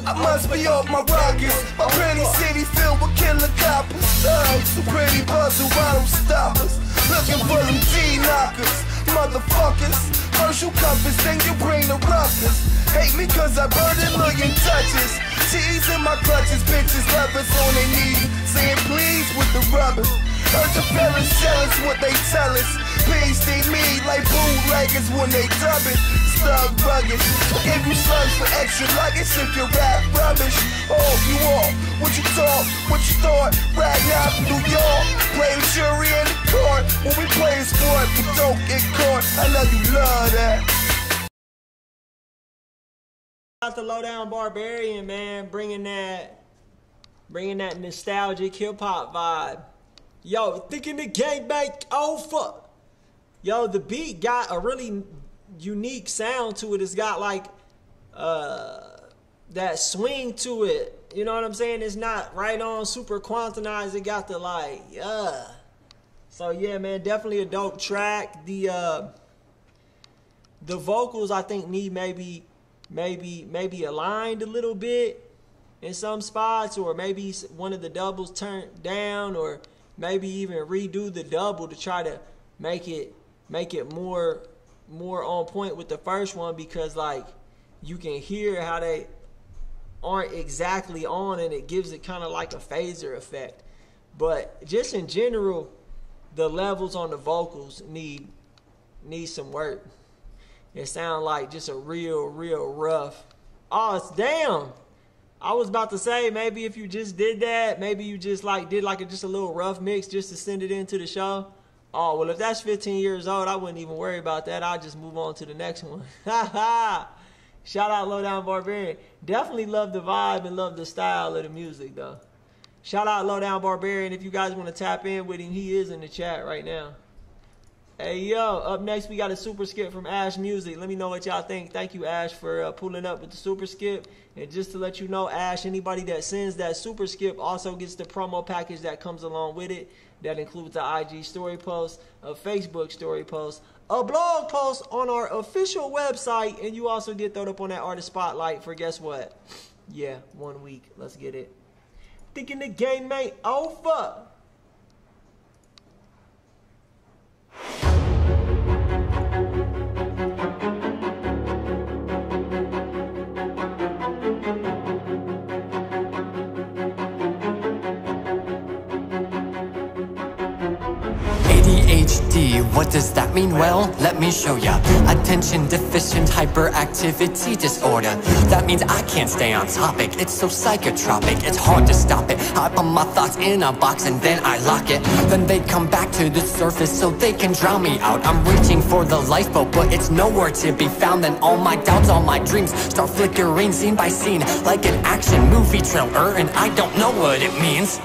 I must be off my rockets. My pretty city filled with killer coppers. Thugs, so pretty puzzle, why don't stop us? Looking for them G-knockers, motherfuckers. First you compass, then you bring the ruckus. Hate me cause I burned a million touches. Cheese in my clutches, bitches, lovers on their knees. Saying please with the rubber. Heard the fellas tell us what they tell us. Please they me like bootleggers when they dub it. Slug rugged. If you slug for extra luggage, if you rap rubbish. Oh, you all, what you talk, what you thought. Riding out in New York, playing jury in the court. When we play a sport, we don't get caught. I know you love that. Out the Lowdown Barbarian, man, bringing that nostalgic hip hop vibe. Yo, thinking the game back over. Yo, the beat got a really unique sound to it. It's got like that swing to it. You know what I'm saying? It's not right on super quantumized. It got the like, yeah. So yeah, man, definitely a dope track. The vocals I think need maybe aligned a little bit in some spots, or maybe one of the doubles turned down, or maybe even redo the double to try to make it more on point with the first one, because like you can hear how they aren't exactly on, and it gives it kind of like a phaser effect. But just in general, the levels on the vocals need some work. It sounds like just a real rough. Oh, it's damn. I was about to say, maybe if you just did that, maybe you just like did like just a little rough mix just to send it into the show. Oh, well, if that's 15 years old, I wouldn't even worry about that. I'll just move on to the next one. Shout out Lowdown Barbarian. Definitely love the vibe and love the style of the music, though. Shout out Lowdown Barbarian if you guys want to tap in with him. He is in the chat right now. Hey, yo, up next we got a super skip from Ash Music. Let me know what y'all think. Thank you, Ash, for pulling up with the super skip. And just to let you know, Ash, anybody that sends that super skip also gets the promo package that comes along with it. That includes the IG story post, a Facebook story post, a blog post on our official website, and you also get thrown up on that artist spotlight for, guess what? Yeah, 1 week. Let's get it. Thinking the game ain't over. What does that mean? Well, let me show ya. Attention deficient hyperactivity disorder. That means I can't stay on topic. It's so psychotropic, it's hard to stop it. I put my thoughts in a box and then I lock it. Then they come back to the surface so they can drown me out. I'm reaching for the lifeboat, but it's nowhere to be found. Then all my doubts, all my dreams start flickering scene by scene, like an action movie trailer, and I don't know what it means.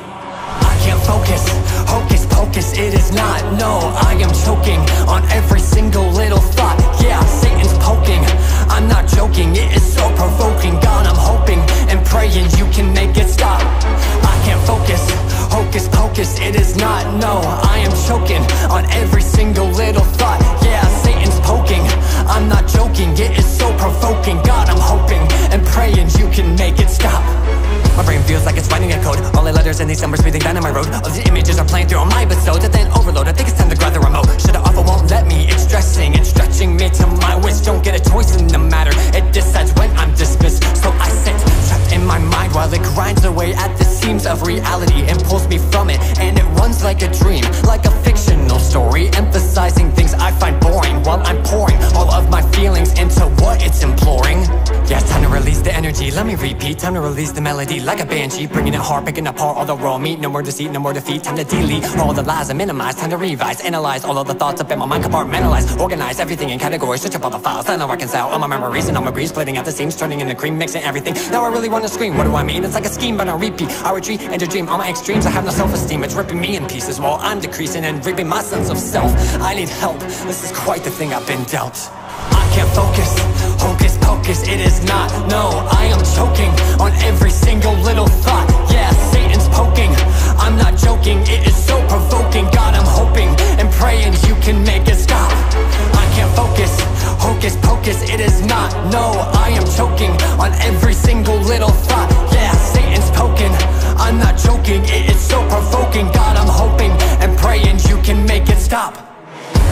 I can't focus, hocus pocus, it is not, no, I am choking on every single little thought, yeah, Satan's poking, I'm not joking, it is so provoking, God, I'm hoping and praying you can make it stop. I can't focus, hocus pocus, it is not, no, I am choking on every single little thought, yeah, Satan's poking, I'm not joking, it is so provoking, God, I'm hoping and praying you can make it stop. My brain feels like it's writing a code. All the letters and these numbers breathing down on my road. All the images are playing through all my episodes. Then overload, I think it's time to grab the remote. Shut it off, it won't let me. It's stressing and stretching me to my wits. Don't get a choice in the matter. It decides when I'm dismissed. So I sit trapped in my mind while it grinds away at the seams of reality and pulls me from it. And it runs like a dream, like a fictional story, emphasizing things I find boring while I'm pouring all of my feelings into what it's imploring. Yeah, it's time to release the energy. Let me repeat, time to release the melody. Like a banshee, bringing it hard, picking apart all the raw meat. No more deceit, no more defeat. Time to delete all the lies and minimize. Time to revise, analyze all of the thoughts up in my mind. Compartmentalize, organize everything in categories. Switch up all the files, then I'll reconcile all my memories and all my griefs. Splitting out the seams, turning into cream, mixing everything. Now I really want to scream, what do I mean? It's like a scheme, but I repeat. I retreat and to dream all my extremes. I have no self-esteem, it's ripping me in pieces while I'm decreasing and reaping my sense of self. I need help, this is quite the thing I've been dealt. I can't focus, hocus pocus, it is not, no, I am choking on every single little thought, yeah, Satan's poking, I'm not joking, it is so provoking, God, I'm hoping and praying you can make it stop. I can't focus, hocus pocus, it is not, no, I am choking on every single little thought, yeah, Satan's poking, I'm not joking, it is so provoking, God, I'm hoping and praying you can make it stop.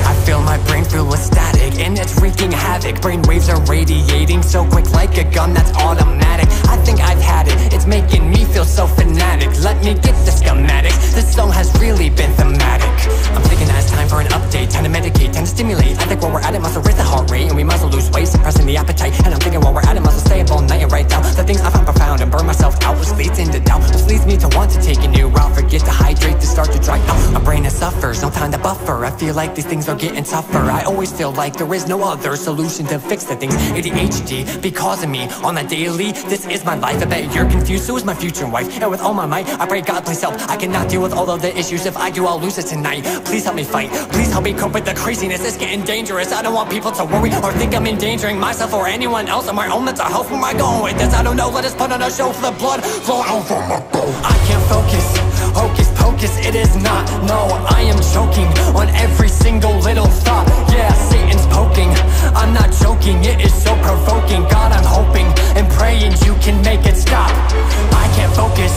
I feel my brain filled with static, and it's wreaking havoc. Brain waves are radiating so quick like a gun that's automatic. I think I've had it, it's making me feel so fanatic. Let me get the schematic, this song has really been thematic. I'm thinking that it's time for an update, time to medicate, time to stimulate. I think while we're at it, must raise the heart rate, and we must lose weight, suppressing the appetite. And I'm thinking while we're at it, must stay up all night and write down the things I found profound and burn myself out, which leads into doubt, which leads me to want to take a new route. Forget to hydrate, to start to dry out. My brain it suffers, no time to buffer. I feel like these things are getting tougher. I always feel like there is no other solution to fix the things. ADHD be causing me on the daily. This is my life. I bet you're confused. So is my future wife. And with all my might, I pray God please help. I cannot deal with all of the issues. If I do, I'll lose it tonight. Please help me fight. Please help me cope with the craziness. It's getting dangerous. I don't want people to worry or think I'm endangering myself or anyone else or my own mental health. Where am I going with this? I don't know. Let us put on a show for the blood flow over my boat. I can't focus. Hocus pocus, it is not. No, I am choking on every single little thought, yeah, Satan's poking, I'm not joking, it is so provoking, God, I'm hoping and praying you can make it stop. I can't focus,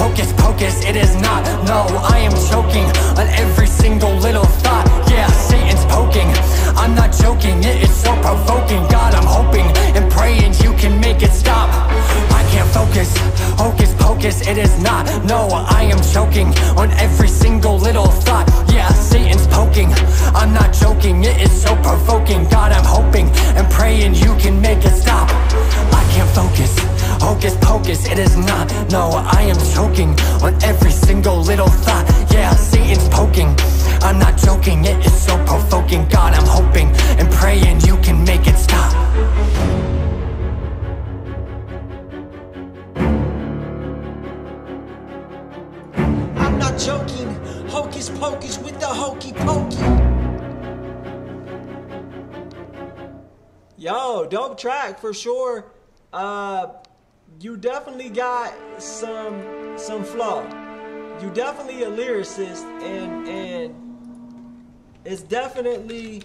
hocus pocus, it is not, no, I am choking on every single little thought, yeah, Satan's poking, I'm not joking, it is so provoking, God, I'm hoping and praying you can make it stop. I can't focus, hocus pocus, it is not, no, I am choking on every single little thought, yeah, Satan's poking, I'm not joking, it is so provoking, God, I'm hoping and praying you can make it stop. I can't focus, hocus pocus, it is not, no, I am choking on every single little thought, yeah, Satan's poking, I'm not joking, it is so provoking, God, I'm hoping and praying you can make it stop. the hokey pokey. Yo, dope track for sure. You definitely got some flow. You definitely a lyricist, and it's definitely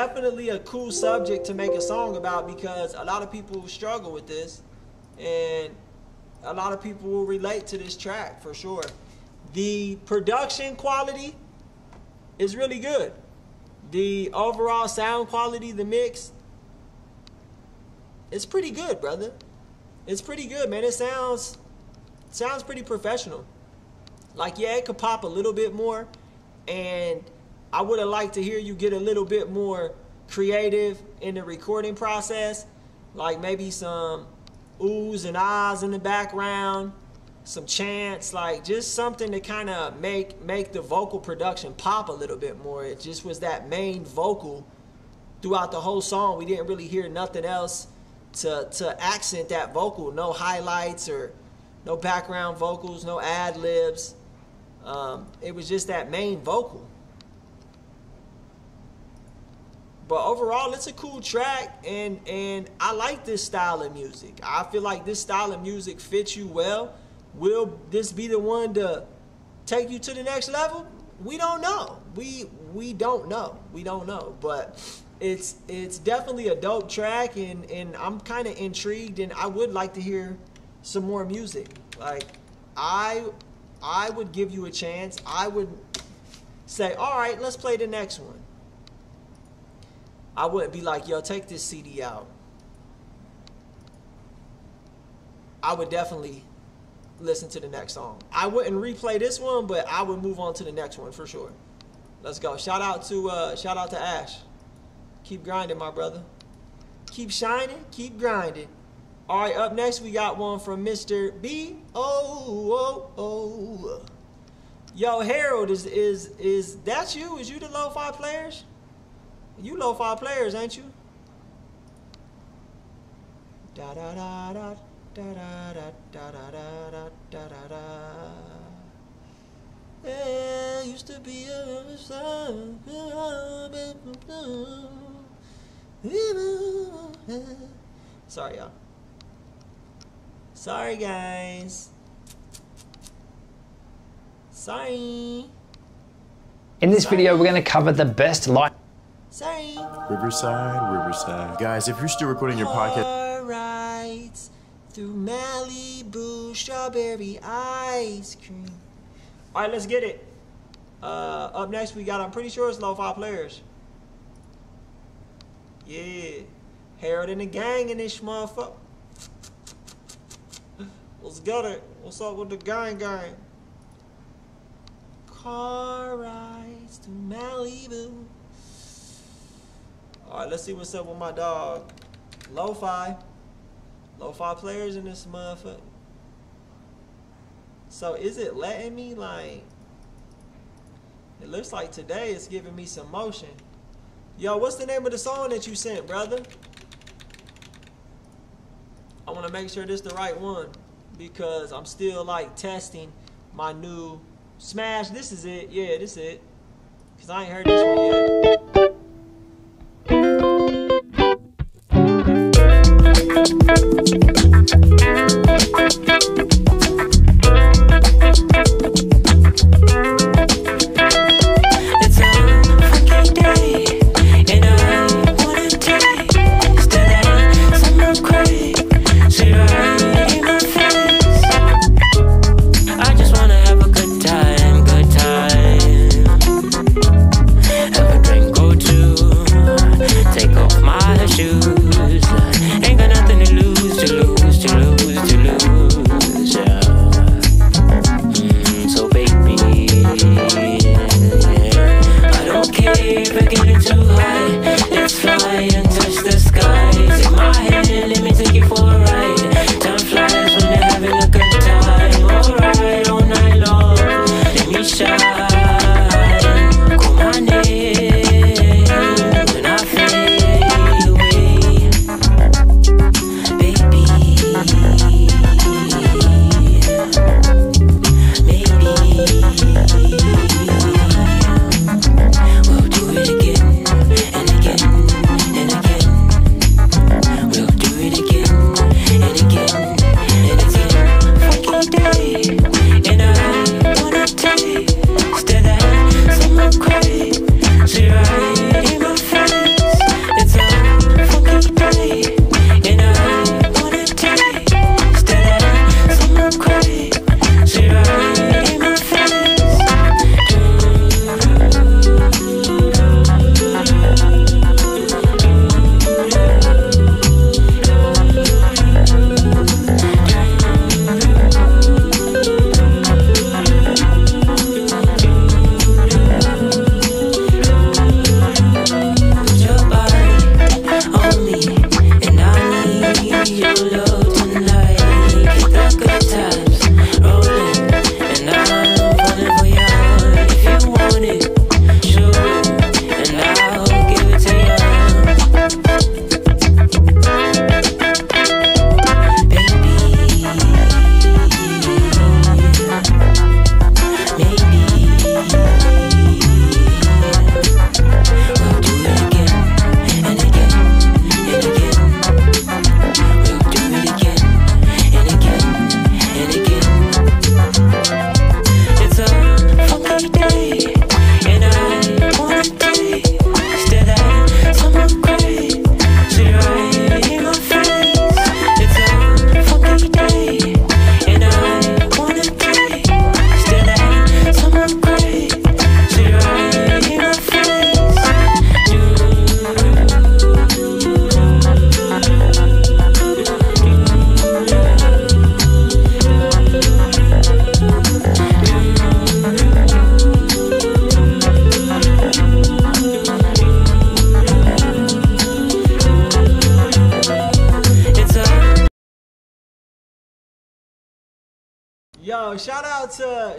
a cool subject to make a song about, because a lot of people struggle with this and a lot of people will relate to this track for sure. The production quality is really good. The overall sound quality, the mix, it's pretty good, brother. It's pretty good, man. It sounds pretty professional. Like, yeah, it could pop a little bit more, and I would have liked to hear you get a little bit more creative in the recording process, like maybe some oohs and ahs in the background, some chants, like just something to kind of make the vocal production pop a little bit more. It just was that main vocal throughout the whole song. We didn't really hear nothing else to accent that vocal. No highlights or no background vocals, no ad libs. It was just that main vocal. But overall, it's a cool track, and I like this style of music. I feel like this style of music fits you well. Will this be the one to take you to the next level? We don't know. We don't know. We don't know. But it's definitely a dope track, and I'm kind of intrigued, and I would like to hear some more music. Like, I would give you a chance. I would say, all right, let's play the next one. I wouldn't be like, yo, take this CD out. I would definitely listen to the next song. I wouldn't replay this one, but I would move on to the next one for sure. Let's go. Shout out to Ash. Keep grinding, my brother. Keep shining. Keep grinding. All right, up next we got one from Mr. B-O-O-O. Yo, Harold, is that you? Is you the LoFi Players? You LoFi Players, ain't you? Da da da da da da da da da da da da da. Yeah, used to be a song. Sorry, y'all. Sorry, guys. Sorry. In this video, we're going to cover the best life. Sorry. Riverside, Riverside. Guys, if you're still recording your podcast. Rides through Malibu, strawberry ice cream. All right, let's get it. Up next, we got, I'm pretty sure it's LoFi Players. Yeah. Harold and the gang in this motherfucker. Let's get it. What's up with the gang? Car rides through Malibu. All right, let's see what's up with my dog. LoFi Players in this motherfucker. So is it letting me, like, it looks like today it's giving me some motion. Yo, what's the name of the song that you sent, brother? I want to make sure this is the right one, because I'm still, like, testing my new smash. This is it. Yeah, this is it. Because I ain't heard this one yet. Shoes. Ain't got nothing to lose.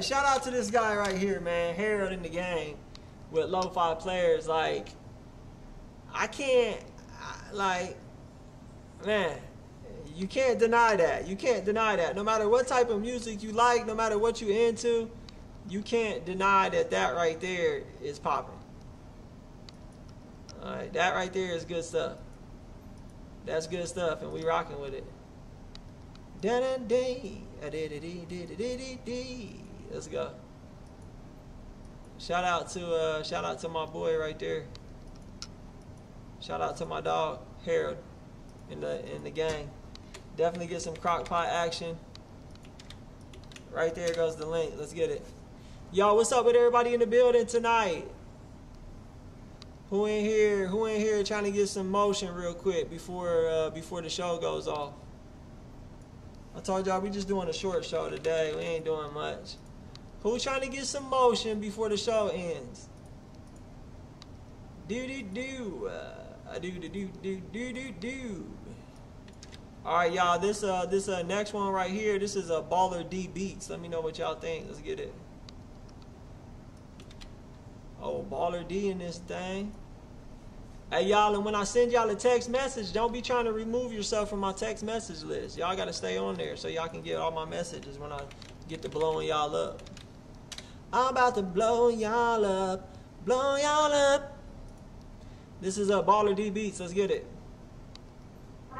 Shout out to this guy right here, man, Harold in the gang with LoFi Players. Like, man, you can't deny that. You can't deny that. No matter what type of music you like, no matter what you into, you can't deny that that right there is popping. All right, that right there is good stuff. That's good stuff, and we rocking with it. Let's go. Shout out to my boy right there. Shout out to my dog Harold in the gang. Definitely get some crockpot action. Right there goes the link. Let's get it. Y'all, what's up with everybody in the building tonight? Who in here trying to get some motion real quick before the show goes off? I told y'all we just doing a short show today. We ain't doing much. Who's trying to get some motion before the show ends? All right, y'all. This next one right here. This is a Baller D beats. Let me know what y'all think. Let's get it. Oh, Baller D in this thing. Hey, y'all, and when I send y'all a text message, don't be trying to remove yourself from my text message list. Y'all got to stay on there so y'all can get all my messages when I get to blowing y'all up. I'm about to blow y'all up. Blow y'all up. This is a Baller D beats. Let's get it. It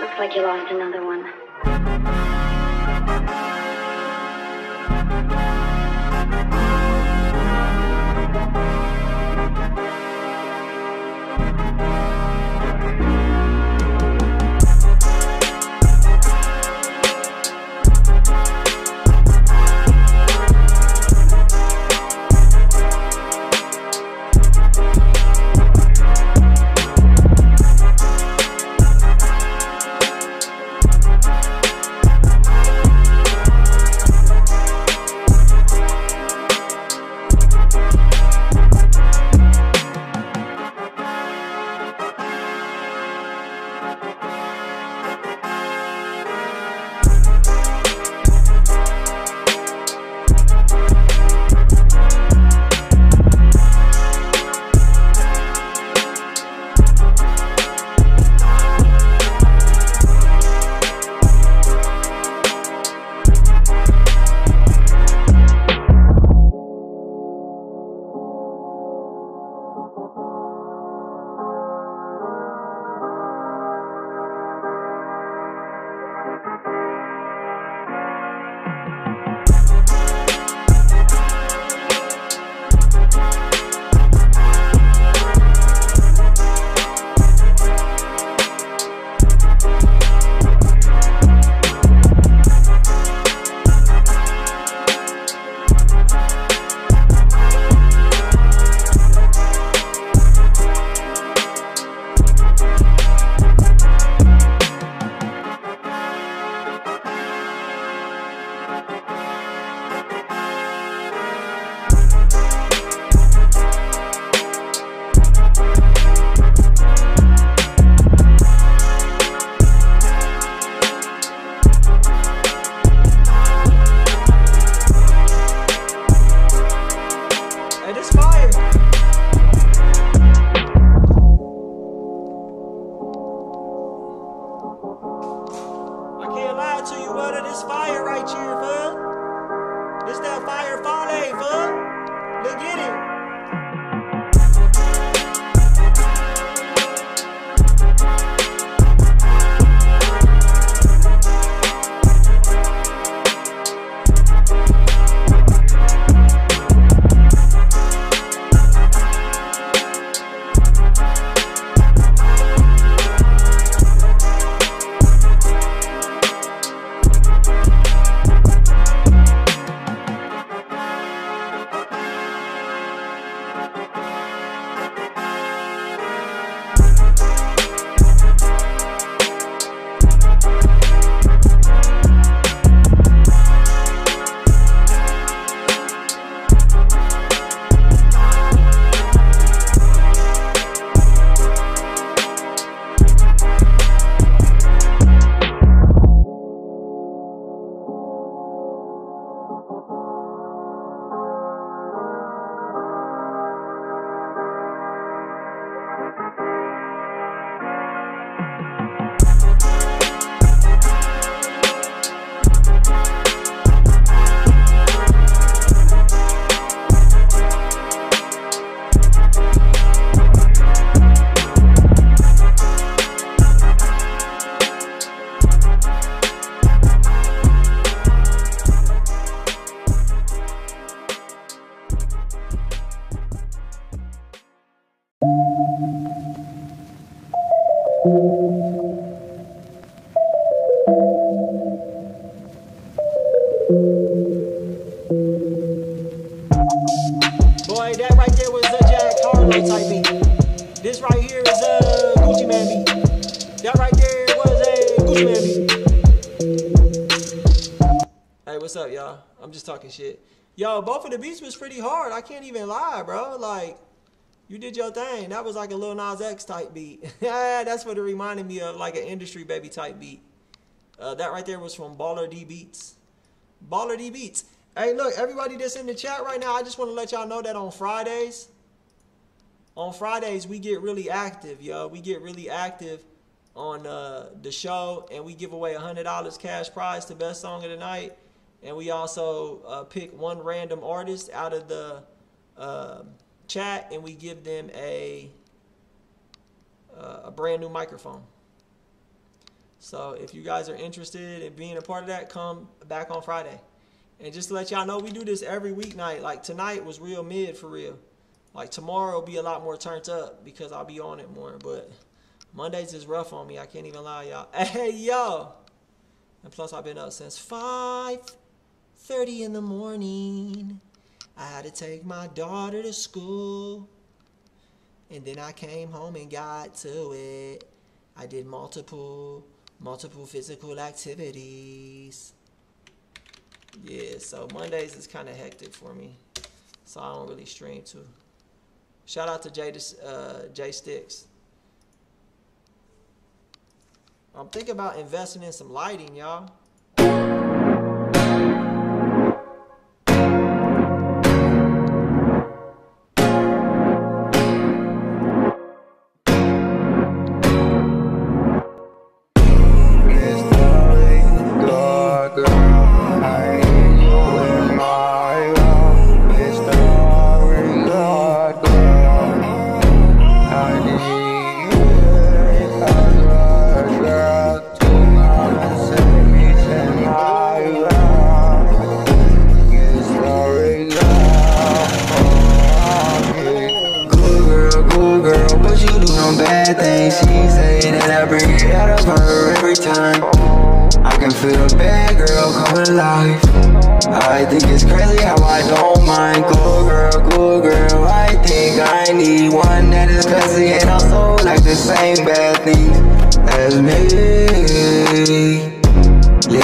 looks like you lost another one. Yo, both of the beats was pretty hard. I can't even lie, bro. Like, you did your thing. That was like a Lil Nas X type beat. That's what it reminded me of, like an Industry Baby type beat. That right there was from Baller D beats. Baller D beats. Hey, look, everybody that's in the chat right now, I just want to let y'all know that on Fridays we get really active, yo. We get really active on the show, and we give away $100 cash prize to best song of the night. And we also pick one random artist out of the chat, and we give them a brand new microphone. So if you guys are interested in being a part of that, come back on Friday. And just to let y'all know, we do this every weeknight. Like tonight was real mid for real. Like tomorrow will be a lot more turned up because I'll be on it more. But Mondays is rough on me. I can't even lie, y'all. Hey, yo. And plus I've been up since 5:30 in the morning. I had to take my daughter to school, and then I came home and got to it. I did multiple physical activities. Yeah, so Mondays is kind of hectic for me, so I don't really stream too. Shout out to Jay Sticks. I'm thinking about investing in some lighting, y'all.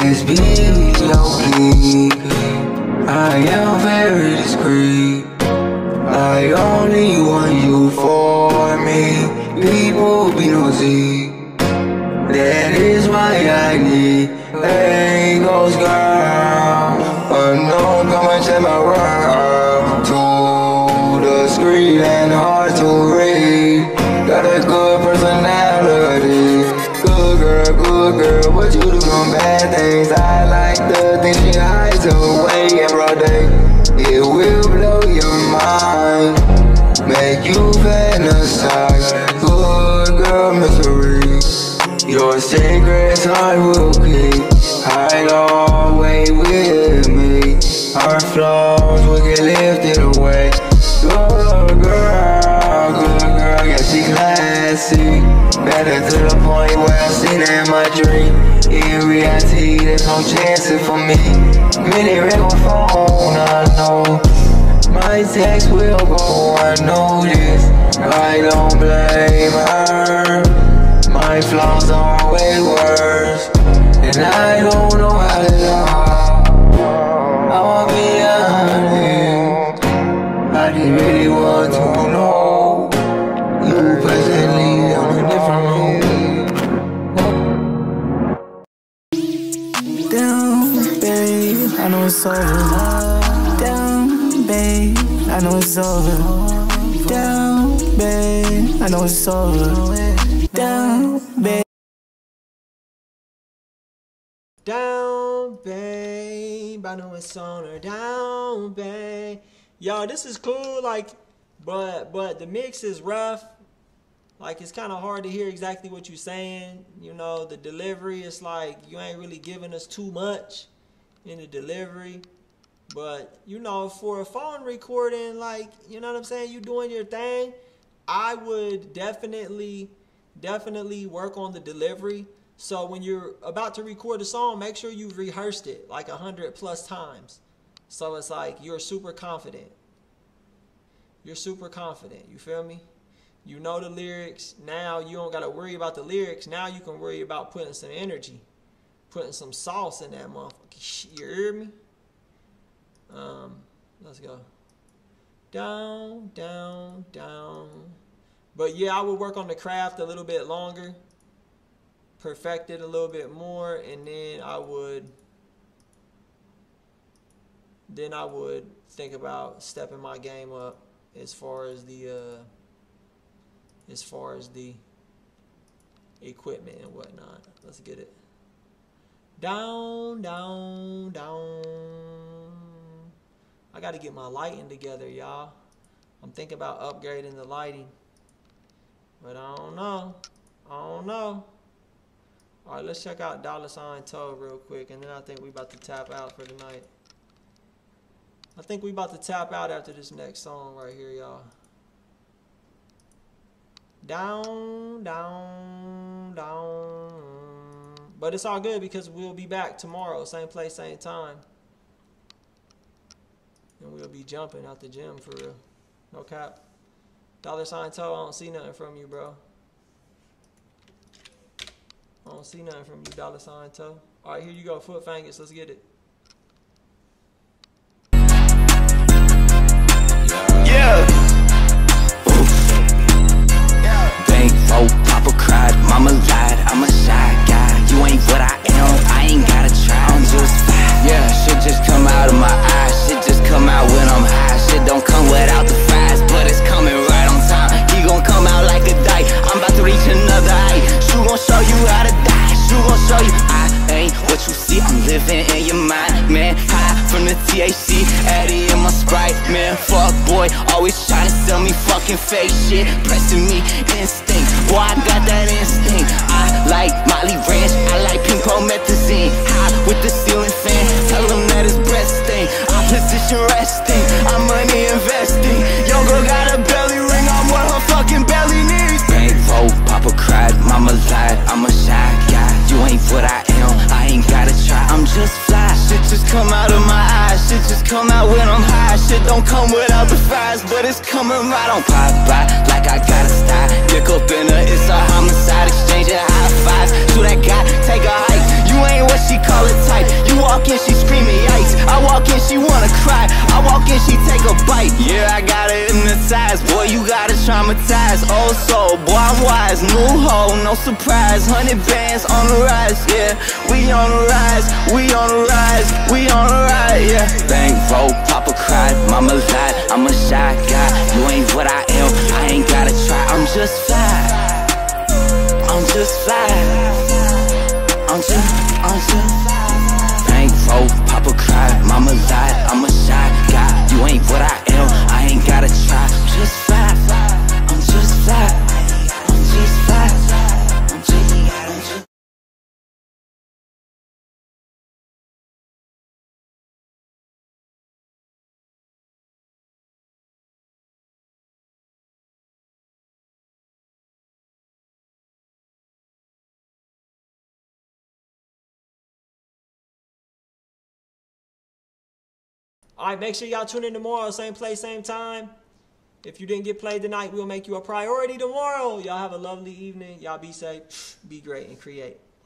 this beat, low-key. I am very discreet. I only want you for me. People be nosy. That is why I need angles, girl. But no, come and check my world. To the screen and hard to read. Got a good personality. Good girl, what you do on bad things? I like the things she hides away in broad day. It will blow your mind, make you fantasize. Good girl, mystery, your secrets I will keep. Hide always with me, our flaws will get lifted away. Good girl, good girl, yeah, she classy. Better to the point where I've seen it in my dream. In reality, there's no chances for me. Mini ring on phone, I know. My text will go, I know this. I don't blame her. My flaws always worse, and I don't know how to love. I wanna be honest, I didn't really want to know. You presently on a different room. Down, babe, I know it's over. Down, babe, I know it's over. Down, babe, I know it's over. Down, babe. Down, babe, I know it's over. Down, babe. Yo, this is cool, like, but the mix is rough. Like, it's kind of hard to hear exactly what you're saying. You know, the delivery, it's like you ain't really giving us too much in the delivery. But, you know, for a phone recording, like, you know what I'm saying? You doing your thing. I would definitely work on the delivery. So when you're about to record a song, make sure you've rehearsed it like 100+ times. So it's like you're super confident. You're super confident. You feel me? You know the lyrics. Now you don't got to worry about the lyrics. Now you can worry about putting some energy, putting some sauce in that motherfucker. You hear me? Let's go. Down, down, down. But yeah, I would work on the craft a little bit longer, perfect it a little bit more, and then I would think about stepping my game up as far as the equipment and whatnot. Let's get it. Down, down, down. I gotta get my lighting together, y'all. I'm thinking about upgrading the lighting, but I don't know. All right, let's check out $Toe real quick, and then I think we about to tap out for tonight. I think we about to tap out after this next song right here, y'all. Down, down, down. But it's all good because we'll be back tomorrow, same place, same time. And we'll be jumping out the gym for real. No cap. $Toe, I don't see nothing from you, bro. I don't see nothing from you, $Toe. All right, here you go, Foot Fangus. Let's get it. Papa cried, mama lied, I'm a shy guy. You ain't what I am, I ain't gotta try. I'm just fine. Yeah, shit just come out of my eyes. Shit just come out when I'm high. Shit don't come without the fries, but it's coming right on time. He gon' come out like a dyke, I'm about to reach another height. She gon' show you how to die, she gon' show you I ain't what you see, I'm living in your mind. Man, high from the THC, Addy in my Sprite. Man, fuck boy, always tryna sell me fucking fake shit. Pressing me instinct, boy, I got that instinct. I like Molly Ranch, I like pink promethazine. High with the ceiling fan, tell him that his breath stink. Opposition resting, I'm money investing. Young girl got a belly ring, I'm what her fucking belly needs. Bankroll, Papa cried, mama lied, I'm a shy guy. You ain't what I am, I ain't gotta try, I'm just fly. Shit just come out of my eyes, shit just come out when I'm high. Shit don't come without the fries, but it's coming right on. Pop by, like I gotta style. Pick up in her, it's a homicide, exchange high fives. To that guy, take a hike. You ain't what she call a type. You walk in, she screaming yikes. I walk in, she wanna cry. I walk in, she take a bite. Yeah, I got her hypnotized. Boy, you got her traumatized. Old soul, boy, I'm wise. New hoe, no surprise. 100 bands on the rise. Yeah, we on the rise. We on the rise. We on the rise. Yeah. Bang, roll, papa cried. Mama lied. I'm a shy guy. You ain't what I am. I ain't gotta try. I'm just fly. I'm just fly. I'm just bankroll, papa cried, mama lied. I'm a shy guy. You ain't what I am. I ain't gotta try. I'm just fly. I'm just fly. I'm just fly. I'm just. Alright, make sure y'all tune in tomorrow, same place, same time. If you didn't get played tonight, we'll make you a priority tomorrow. Y'all have a lovely evening. Y'all be safe, be great, and create.